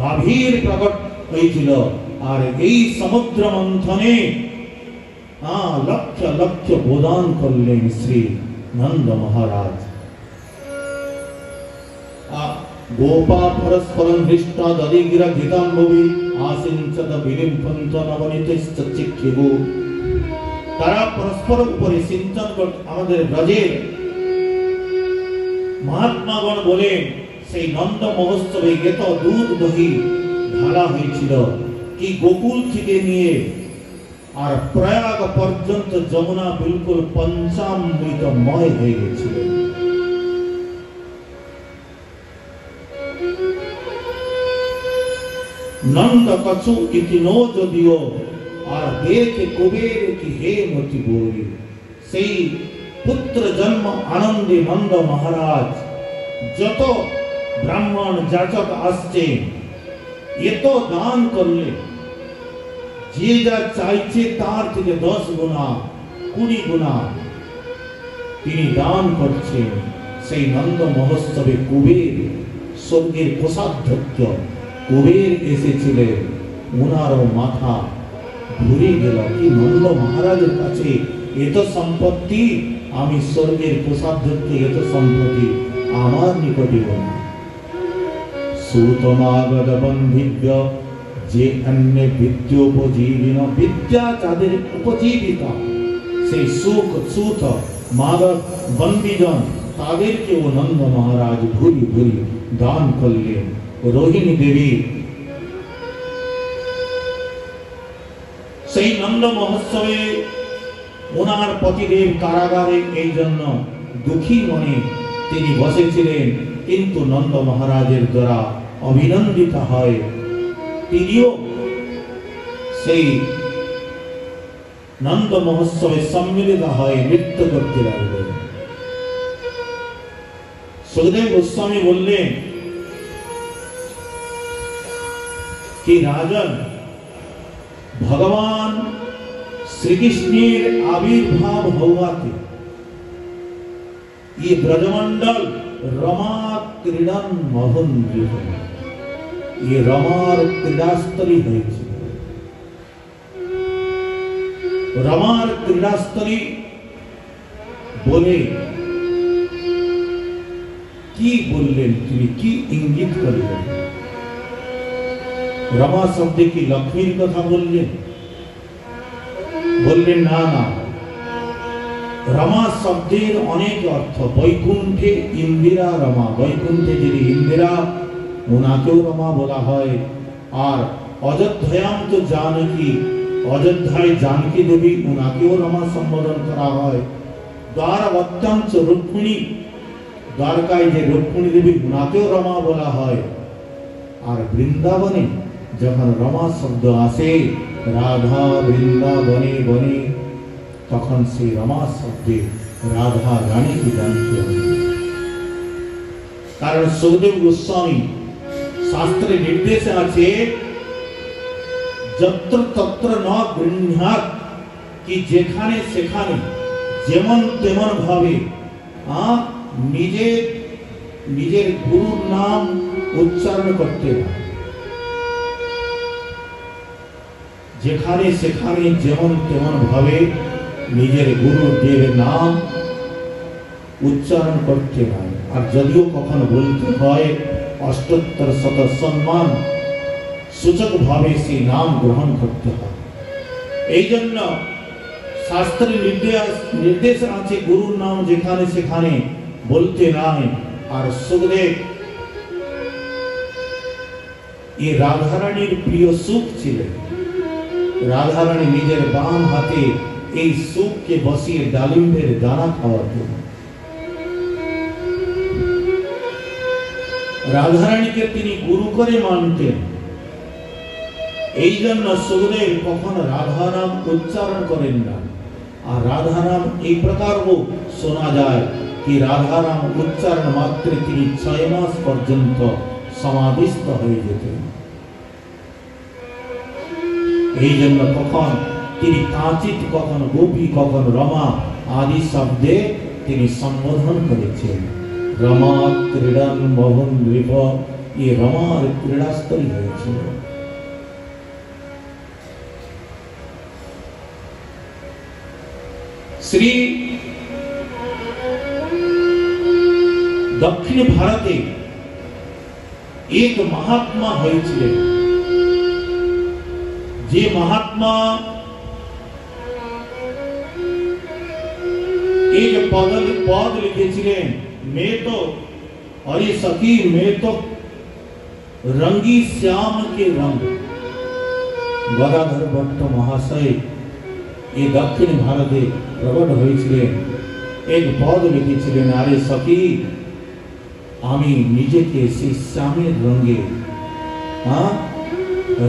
गाभीर प्रकट समुद्र मंथने लक्ष्य लक्ष्य बोधान करलें श्री नंद महाराज। गोपा परस्परं हृष्टा दधिगिरा घृतांबुवि आसिंचत विलिम्पन्त नवनीतश्च चिक्षिभु। तारा परस्पर ऊपर सिंचन करते आमादेर ब्रजे महात्मागण बोलें सेई नंद महोत्सवे गेत दूध दही ढाला गोकुल थेके निये और प्रयाग पर्यन्त जमुना बिल्कुल पंचामृतमय हये गेछिल। नंद कछु इति नो जदियो और देखे कुबेर की हे मति बोली। सेई पुत्र जन्म आनंदे नंद महाराज जत ब्राह्मण जाचक आसछे ये तो दान करले जे जा चाइछे तार थेके 10 गुणा 20 गुणा तिनी दान करछे। सेई नंद महोत्सवे कुबेर स्वर्गेर कोषाध्यक्ष कुबेर एसेछिलेन। उनारो माथा घुरे गेल कि नंद महाराजेर काछे एत सम्पत्ति आमी स्वर्गेर कोषाध्यक्ष एत सम्पत्ति आमार निकटे हलो। सूतमागद बंधिव्य जे अन्य विद्योपजीविन विद्या जादेर उपजीविता से सुख सूत मादक बंदी जन तादेर के वो नंद महाराज भूरी भूरी दान करलें। रोहिणी देवी से नंद महोत्सव उनार पतिदेव कारागारे दुखी मने तिनी बसेछिलेन, किन्तु नंद महाराजेर द्वारा अभिनंदित हय तिनिओ सेई नंद महोत्सव सम्मिलित हय नृत्य करते लागलें। सुखदेव गोस्वामी बोललें कि राजन, भगवान श्रीकृष्णेर आविर्भाव होवाते ये ब्रजमंडल रमा क्रीड़न मोहन ये रमार क्रीड़ास्थली है। रमार क्रीड़ास्थली बोले की बोलें तुम की इंगित कर रमा शब्द की लक्ष्मी कथा बोलें ना ना रमा शब्देर अनेक अर्थ। बैकुंठे इंदिरा रमा, बैकुंठे जिनि इंदिरा उनाकेओ रमा बोला हय। आर अयोध्यायाम तो जानकी, अयोध्याय जानकी देवी उनाकेओ रमा सम्बोधन करा हय। द्वारवत्ताम च रुक्मिणी, द्वारकाय जे रुक्मिणी देवी उनाकेओ रमा बोला हय। आर वृंदावने जखन रमा शब्द आसे राधा वृंदावने बने तखन से रमा शब्दे राधा रानी की जानते हैं। कारण सुखदेव गोस्वामी शास्त्र निर्देश आछे जत्र तत्र न गृह्णात कि जेखाने सेखाने जेमन तेमन भावे निजे निजे गुरुर नाम उच्चारण करते हैं। जेखाने सेखाने जेमन तेमन भावे निजे गुरुदेव नाम उच्चारण करते हैं। और जदिव कखन बोलते हैं अष्टोत्तर शत सम्मान सूचक भाव से नाम ग्रहण करते हैं। यही शास्त्र निर्देश आज गुरु नाम जेखाने सेखाने बोलते नाई। और सुखदेव ये राधारानीर प्रिय सुख छिलेन। राधारानी निजे बाम हाथे सूप के बसिए डालिम्बेर दाना खावाते राधारानी के तिनी गुरु करे मानते। सुखदेव कखनो राधा नाम उच्चारण करें ना। और राधा नाम एक प्रकार वो शोना जाए कि राधा नाम उच्चारण मात्र तिनी 6 मास पर्यन्त समाधिस्थ हये जेतेन। कखनो तिनी काचित, कखन गोपी, कखन रमा आदि शब्दे तिनी सम्बोधन करेछेन। रमा क्रीड़न मोहन नृप ये रमार क्रीड़ास्थल हयेछिल। श्री दक्षिण भारते एक महात्मा हयेछिलेन जे महात्मा एक पद लिखे मैं तो अरे सखी मैं तो रंगी श्याम के रंग। गदाधर भट्ट महाशय ये दक्षिण भारत प्रकट हुए एक पद लिखे अरे सखी आमी निजे के श्याम रंगे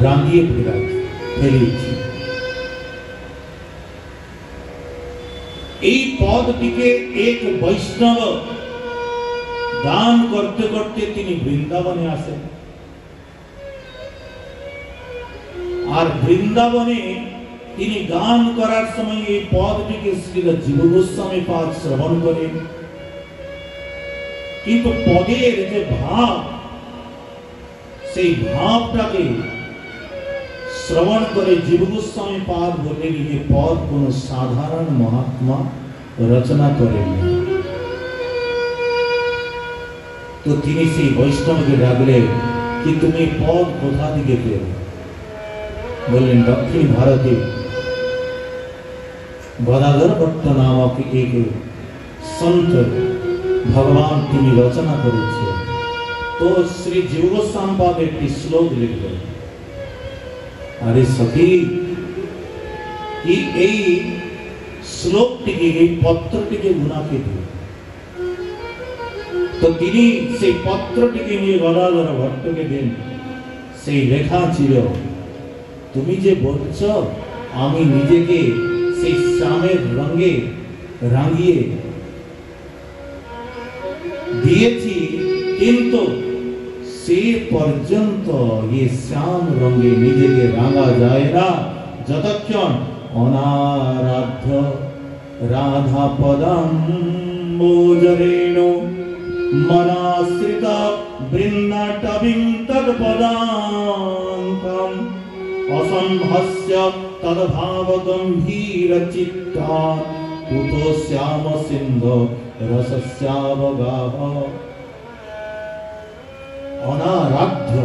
रंगिए फिर पदटीके एक वैष्णव दान करते करते तिनी वृंदावने आसेन। और वृंदावने तिनी गान करार समय ये पदटीके श्रील जीव गोस्वामी पाद श्रवण करें। किन्तु पदेर जे भाव सेई भावटाके श्रवण करे जीव गोस्वामी पाद बोलेन ये पद कोनो साधारण महात्मा रचना करें। तो तिनी से वैष्णव के डाकले कि तुम्हें पद कोथा दिखे पे बोलें दक्षिण भारत गदाधर भट्ट नामक एक संत भगवान तुम्हें रचना करो तो श्री जीव गोस्वामी बाबा एक श्लोक लिखल अरे सखी कि श्लोक पत्र गुनाके तो से पत्र भक्त के दिन से लेखा छिलो तुमी जे बोलछो आमी निजेके से श्यामेर रंगे रांगिए दिएछि किन्तु से पर्यंत ये श्याम रंगे निजेके रांगा जाए ना जतक्षण अनाराध्य राधा पदाम्बोजरेणु मनाश्रिता वृन्दाटविं तत्पदाङ्कम् असंहस्य तद्भावगम्भीरचित्ता कुतो श्यामसिन्धो रसस्यावगाह अनाराध्य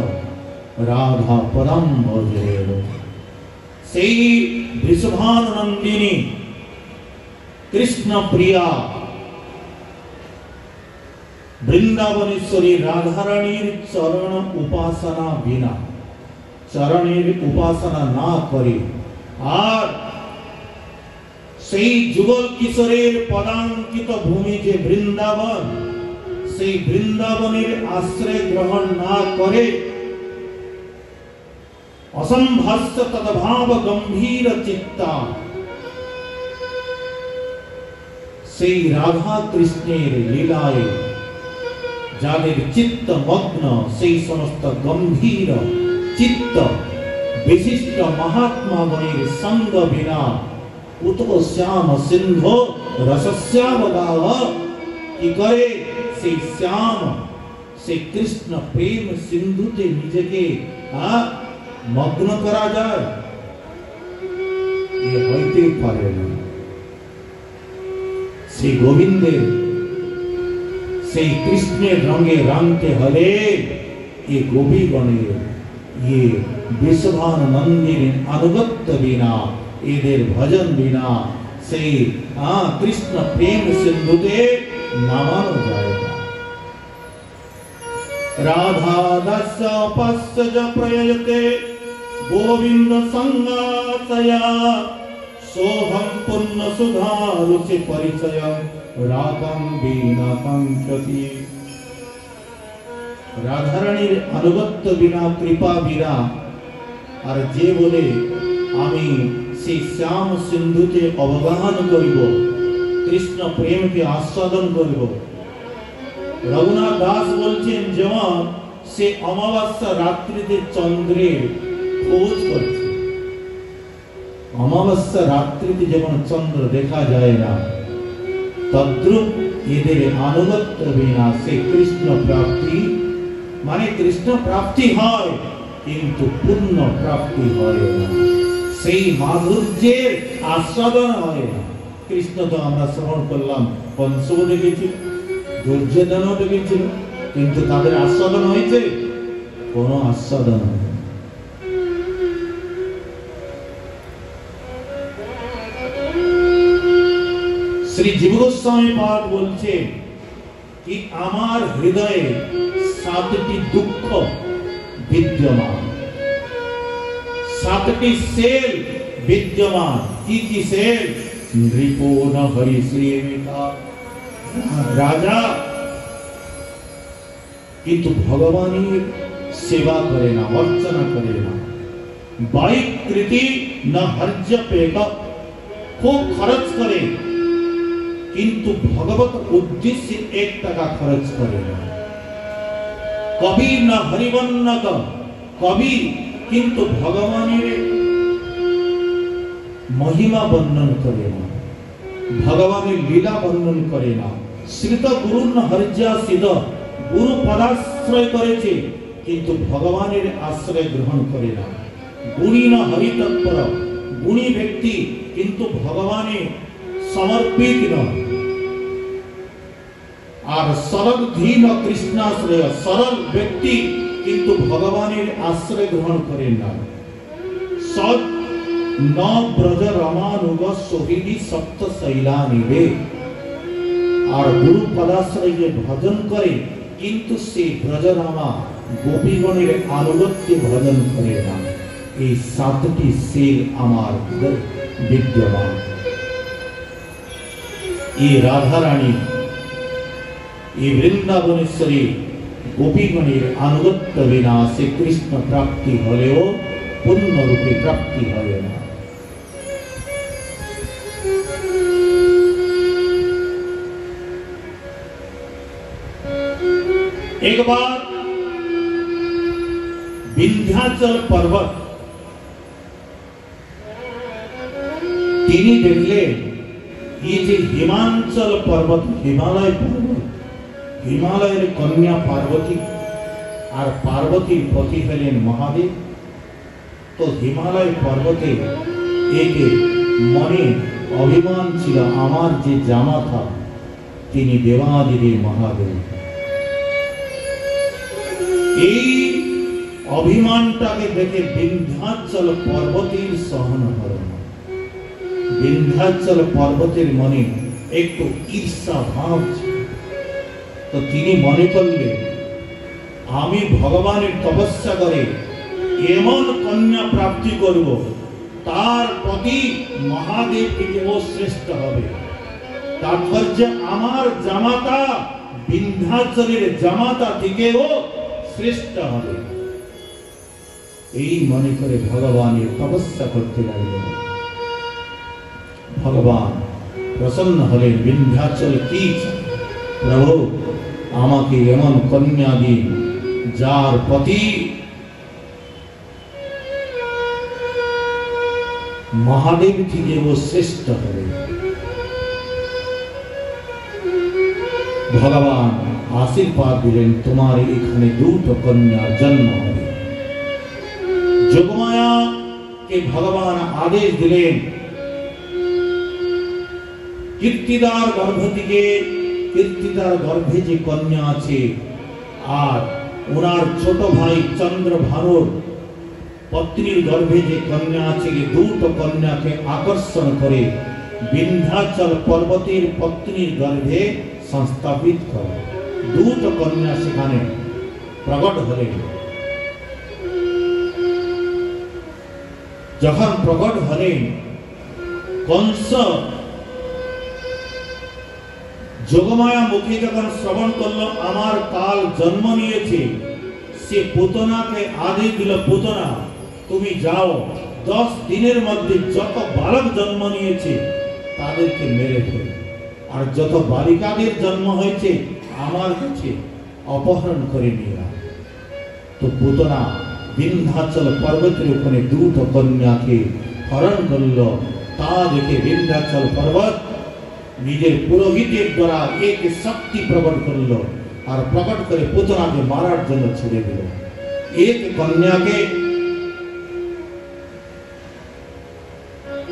राधा पदाम्बोजरेणु से वृषभानंदिनी कृष्ण प्रिया वृंदावनेश्वरी राधारानीर चरण उपासना बिना चरणीर उपासना ना करे और से जुगल किशोरेर पदांकित भूमि जे वृंदावन से वृंदावनेर आश्रय ग्रहण ना करे असंभस्य तद्भाव गंभीर चित्ता से राधा कृष्णेर लीलाए जाने चित्त मग्न से समस्त गंभीर चित्त विशिष्ट महात्मा गणेर संग बिना उतो श्याम सिंधो रसस्यावगाह कि करे से श्याम से कृष्ण प्रेम सिंधु ते निजे के मग्न करा जाए ये होते पारे ना श्री गोविंदे श्री कृष्ण रंगे रंगते हरे ये गोपी बने ये विश्वानंदिनी अनुगत बिना इधर भजन बिना से कृष्ण प्रेम सिंधुते नामान जाएगा राधा दस्य पश्च प्रयते गोविंद संगातया सोहं पुण्य सुधा रुचि परिचय रागम बिना पंचति राधारानी अनुगत बिना कृपा बिना और जे बोले आमी से श्याम सिंधुते अवगाहन करिब कृष्ण प्रेम के आस्वादन करिब रघुनाथ दास बोलছেন যখন সে অমাবস্যা রাত্রিতে চন্দ্রের খোঁজ করছে অমাবস্যা রাত্রিতে যখন চন্দ্র দেখা যায় না তদ্রূপ এদের আনুগত্য বিনা সে কৃষ্ণ প্রাপ্তি মানে কৃষ্ণ প্রাপ্তি হয় কিন্তু পূর্ণ প্রাপ্তি হয় না সেই মাধুর্যের আস্বাদন হয় না কৃষ্ণ তো আমরা শ্রবণ করলাম পঞ্চম দেখেছি दुर्योधन किन्तु तादेर आस्वादन होइते कोनो आस्वादन श्री जीव गोस्वामी पाद बोलते कि आमार हृदय सातटी दुख विद्यमान सातटी सेल विद्यमान की सेल नृपोन हरि श्री राजा किंतु भगवानी सेवा करे ना अर्चना करे ना बाई कृति न हर्ज पेक खूब खर्च करे किंतु भगवत उद्देश्य एक टका खर्च करे ना कभी न हरिवन न कभी किंतु भगवानी महिमा वर्णन करे ना भगवान लीला वर्णन करे ना श्रीत गुरु न हर्जा सिद्ध गुरु पदाश्रय करे किंतु भगवान आश्रय ग्रहण करे ना गुणी न हरि तत्पर गुणी व्यक्ति किंतु भगवान समर्पित न और सरल धी न कृष्णाश्रय सरल व्यक्ति किंतु भगवान आश्रय ग्रहण करे ना सत न ब्रज रमानुग सोहिनी सप्त शैलानिवे और गुरु पदाश्रय भजन करे किन्तु से ब्रजधामा गोपीगणेर आनुगत्य भजन करे ना। ये सातटी सेल आमार विद्यमान। ये राधा रानी ये वृंदावनेश्वरी गोपीगणेर आनुगत्य बिना से कृष्ण प्राप्ति हलेओ पूर्ण रूपे प्राप्ति हबे ना। एक बार विंध्याचल पर्वत तिनी देखले हिमांचल पर्वत हिमालय कन्या पार्वती और पार्वती पति हलन महादेव। तो हिमालय पर्वते एक मने अभिमान छिल आमार जे जामा था तिनी देवादिदेव महादेव। अभिमानटाके देखे विंध्याचल पर्वतेर सहन हरण विंध्याचल पर्वतेर मने एक तो ईर्षा भाव। तो तिनी मने करले आमी भगवानेर तपस्या करे एमन कन्या प्राप्ति करब तार प्रति महादेव के श्रेष्ठ हबे। तात्पर्य आमार जामाता विंध्याचलेर जामाता थेके श्रेष्ठ हबे। मन भगवान तपस्या करते लगे। भगवान प्रसन्न हले विंध्याचल की प्रभु आमाके एमन कन्या दिन जार पति महादेव थी वो श्रेष्ठ हले। भगवान आशीर्वाद दिलें तुम्हारे एखाने दुटो कन्या जन्म हबे। जोगमाया के भगवान आदेश दिलें कीर्तिदार गर्भे जे कन्या आछे आर उनार छोट भाई चंद्रभानुर पत्नीर गर्भे जे कन्या आछे के दुटो कन्या के आकर्षण करे विंध्याचल पर्वतेर पत्नीर गर्भे संस्थापित करे। दुटो कन्या सेखाने प्रकट हलें। जखन प्रकट हलें कंस जोगमाया मुखे जखन श्रवण करल आमार काल जन्म नियेछे से पुतना के आदेश दिल पुतना तुमी जाओ 10 दिनेर मध्य जत बालक जन्म नियेछे तादेरके मेरे फेलो और जत बालिकादेर जन्म होयेछे आमार काछे अपहरण करे निये आओ। तो पुतना विंध्याचल पर्वतेर उपरे दूत कन्या के हरण करल। ता देखे विंध्याचल पर्वत निजे पुरोहितेर द्वारा एक शक्ति प्रकट करल और प्रकट करे पुतना के मारार जन्य छेड़े दिल। एक कन्या के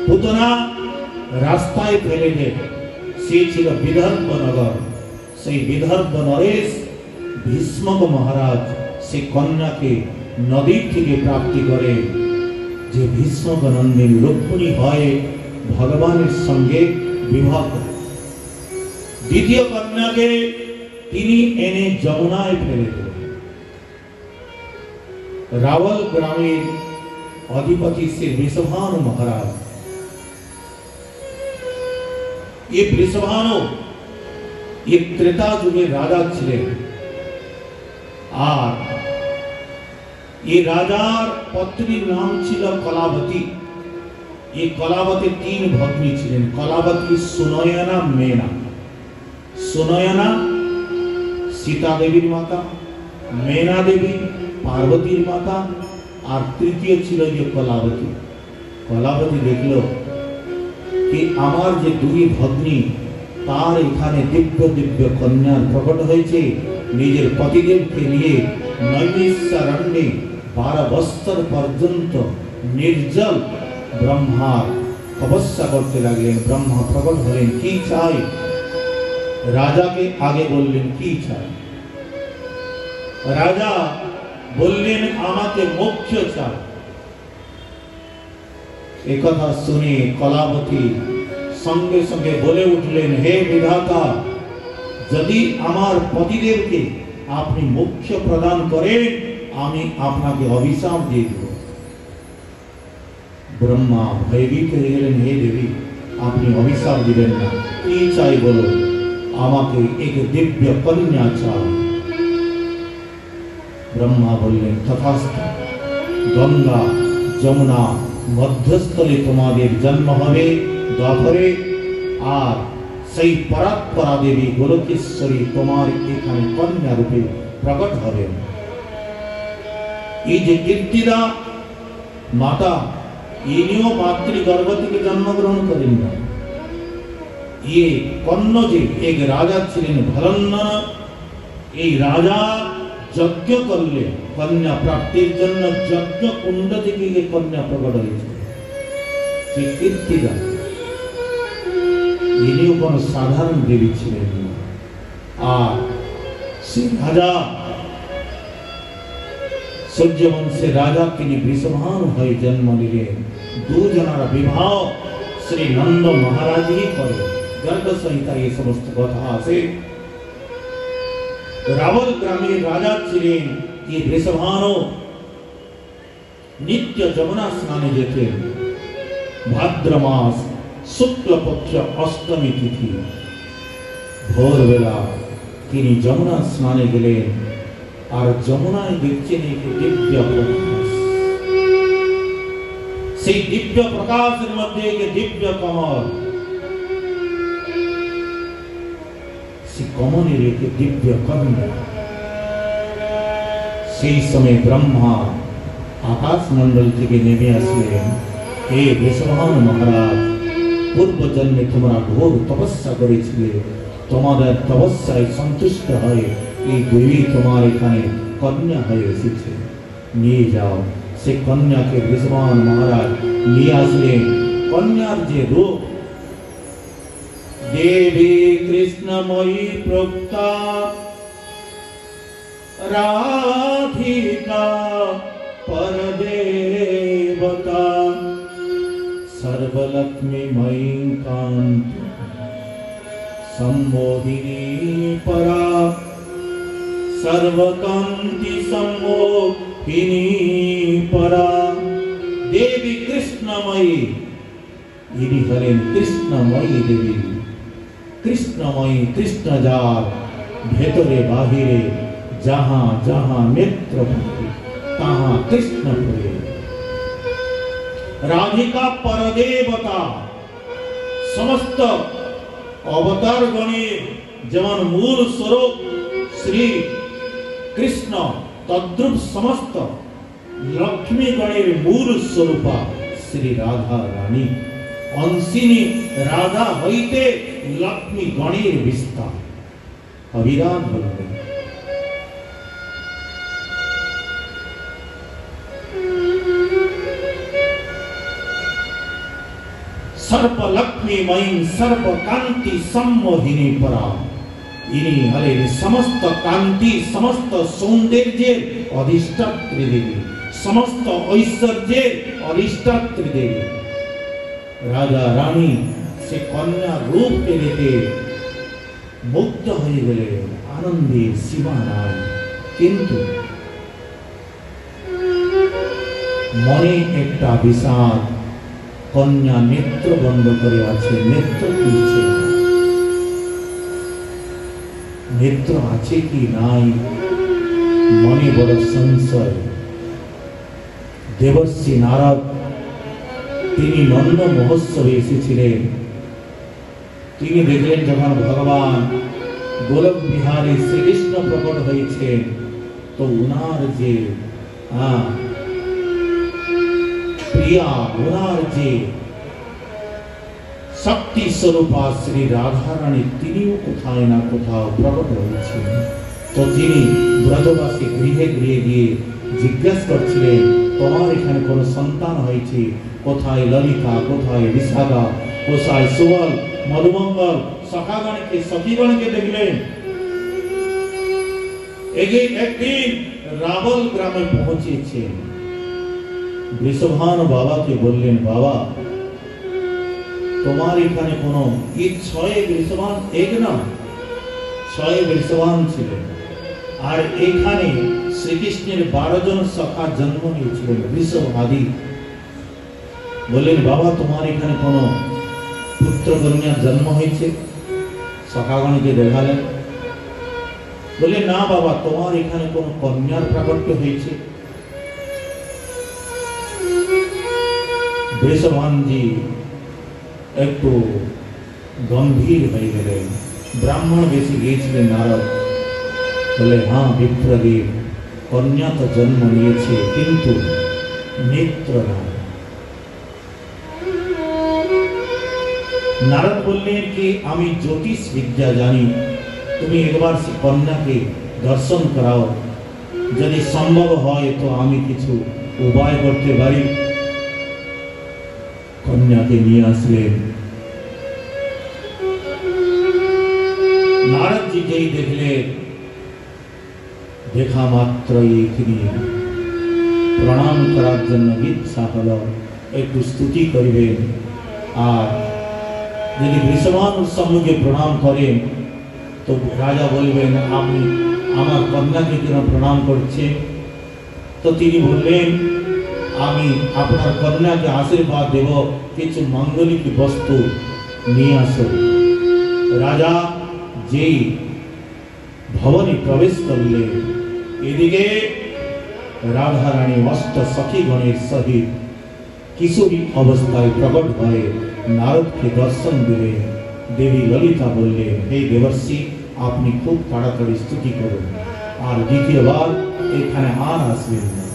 पुतना रास्ताय फेले दिल। से छिल विदर्भ नगर। से विदर्भ नरेश भीष्मक महाराज से कन्या के नदी थी प्राप्ति करे जे भीष्मनंदे रुक्मिणी हये भगवान संगे विवाह करे। द्वितीय कन्या के तिनी एने जमुनाय फेले दिल। रावल ग्रामे अधिपति से वृषभानु महाराज ये वृषभानु ये त्रेता जुगे राजा छिले आर ये राजार पत्नीर नाम छिलो कलावती। ये कलावती 3 भग्नी छिलें। कलावती सुनयना मेना। सुनयना सीता देवीर माता मेना देवी पार्वतीर माता और तृतीय छिलो ये कलावती। कलावती देखलो कि आमार जे 2 भग्नी तार एखाने दिव्य दिव्य कन्या प्रकट हयेछे निजेर पतिदेवके निये नैमिषारण्ये 12 बत्सर पर्यन्त निर्जल ब्रह्मा तपस्या करते लगलें। ब्रह्मा प्रकट हलें कि चाय राजा के आगे बोलें कि चाय। राजा बोलें आमाके मोक्ष चाय। एक कथा सुने कलावती संगे संगे बोले उठलें हे विधाता यदि आमार पतिदेव के आपनी मोक्ष प्रदान करें आमी आपनाके अभिशाप दिए देब। ब्रह्मा भयभीत हये गेलेन, हे देवी आपनी अभिशाप दिबेन ना, ई चाई बोलो आमाके एक दिव्य कन्या चाओ। ब्रह्मा बोललेन तथास्तु, गंगा जमुना मध्यस्थले तोमादेर जन्म हबे दोपहरे आर सेई परात्परा देवी गोलकेश्वरी तोमार एखाने कन्या रूपे प्रकट हबेन। एई जे कीर्तिदा माता इनिओ मातृगर्भ थेके जन्मग्रहण करेन ना, ये कर्ण जे एक राजा छिलेन भलन्ना, एई राजा यज्ञ करले कन्या प्राप्तिर जन्य यज्ञ कुंड थेके कन्या प्रकट हयेछिल। सेई कीर्तिदा साधारण देवी सूर्यवंशी राजा जन्म श्री नंद महाराज ही गर्ग संहिता समस्त कथा रावल ग्रामे राजा छिलेन। ये वृषभानव नित्य जमुना स्नाने जेतेन। भाद्र मास शुक्ल पक्ष अष्टमी तिथि भोर बेला तिनि जमुना स्नाने गेलेन। आर जमुनाय देखछेन एकटि दिव्य प्रकाश, सेई दिव्य प्रकाशेर मध्ये एक दिव्य कमल, सेई कमलेर एक दिव्य कन्या। सेई समय ब्रह्मा आकाश मंडल थेके नेमे आसलेन, हे वृषभानव महाराज पूर्व जन्मे तुम्हारा घोर तपस्या करेছিলে, तुम्हारे तपस्याय संतुष्ट हये एई देवी तुम्हार एखाने कन्या हये एसेछे, निये जाओ। से कन्या के विश्वान महाराज निये आसलेन। कन्यार जे रूप, देवी कृष्णमयी प्रोक्ता राधिका परदेवता सर्वलक्ष्मी मयि कांति सम्मोहिनी परा सर्वकांति सम्मोहिनी परा। देवी कृष्णमयी इनी हरेन कृष्णमयी देवी, कृष्णमयी कृष्ण जार भेतरे बाहिरे जहाँ जहाँ नेत्र पड़े तहाँ कृष्ण पड़े। राधिका परदेवता समस्त अवतार गणे जमन मूल स्वरूप श्री कृष्ण तद्रूप समस्त लक्ष्मी गणे मूल स्वरूपा श्री राधा रानी अंशिनी राधा हईते लक्ष्मी गणे विस्तार अभिराम बनते। सर्प लक्ष्मी मयि सर्प कांति सम्मोहिनी परा, इनी हरे समस्त कांति समस्त सौंदर्य अधिष्ठात्री देवी, समस्त ऐश्वर्य अधिष्ठात्री देवी। राजा रानी से कन्या रूप के देते मुग्ध हये गेले, आनंदे सीमा नाय। किंतु मने एकटा विषाद, कन्या नेत्र बंद करे आछे, नेत्र खुलछे ना, नेत्र आछे कि नाई मने बड़ संशय। देवर्षि नारद तिनि नंद महोत्सवे एसेछिलेन, तिनि देखलेन जखन भगवान गोलक बिहारी श्रीकृष्ण प्रकट हयेछेन तो उनार जे प्रिया उनार जे शक्ति स्वरूपा श्री राधा रानी तिनिओ कोथाय ना कोथाओ प्रकट हयेछिलेन। तो तिनि ब्रजवासी गृहे गृहे गिये जिज्ञासा करछिलेन, तोमार एखाने कोनो सन्तान हयेछे, कोथाय ललिता कोथाय विशाखा कोथाय सुबल मधुमंगल। सखागणके सखीगणके देखलेन। एकदिन रावल ग्रामे पहुँचेछेन। वृषभानव बाबा के बोलें, बाबा तुम्हारे इच्छा एक ना स्वयं ऋषवान छिलेन और एखाने श्रीकृष्णेर 12 जन सखा जन्म नियेछिलेन ऋषभ आदि बोलेन बाबा तुम्हारे एखाने कोनो पुत्र कन्या जन्म हयेछे सखागण के देखालेन बोले ना बाबा तुम्हार एखाने कोनो कन्यार प्राकट्य हयेछे ऋषभान जी एक तो गंभीर हो गए ब्राह्मण बेसि गए नारद बोले हाँ विप्रदेव कन्या तो जन्म निये किन्तु नेत्र नारद बोलें कि आमी ज्योतिष विद्या जानी तुम्हें एक बार से कन्या के दर्शन कराओ यदि सम्भव हो तो आमी किछु उपाय करते पारी कन्या के लिए आसलें नारद जी के देखले देखा मात्र प्रणाम करार जन्य इच्छा हल एक स्तुति करबें और यदि विश्वान सम्मुखे प्रणाम करें तो राजा बोलें आपनी आमार कन्या के केन प्रणाम करछे तो तिनि बोलें आमी आपनार कन्या के आशीर्वाद देव किछु मांगलिक वस्तु निये आसो राजा जी भवने प्रवेश करले एदिके राधा रानी अष्ट सखी गणेर सहित किशोरी अवस्थाय प्रकट भये नारद के दर्शन दिले देवी ललिता बोलले हे देवर्षि आपनी खूब ताड़ाताड़ी स्तुति करुन और द्वितीय बार एखाने आर आसबेन ना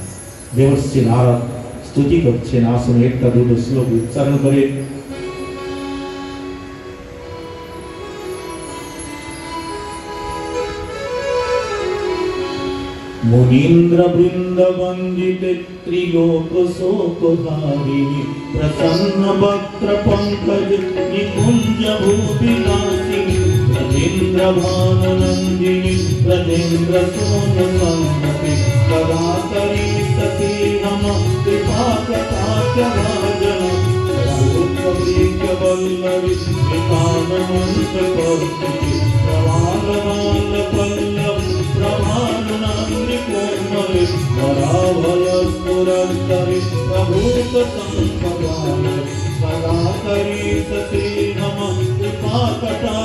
देवर्षि नारद स्तुति करछेन आसने एकटा दुटो श्लोक उच्चारण करे मुनीन्द्र वृंद वंदिते त्रिलोक शोकहारिणि प्रसन्न वक्त्र पंकज निकुंज भूविलासिनि ब्रजेन्द्र भानुनंदिनि ब्रजेन्द्र सोन संहति सदा करी सती नमः कृपा कथा भाजन रूपवृक्ष वल्लभि कृपान मंत भक्ति प्रवाल बाल पल्लव प्रभानुनाम्नि कोमले पराभयस्फुरन्तरि प्रभूतसम्पदानि सदा करी सती नमः कृपा कटा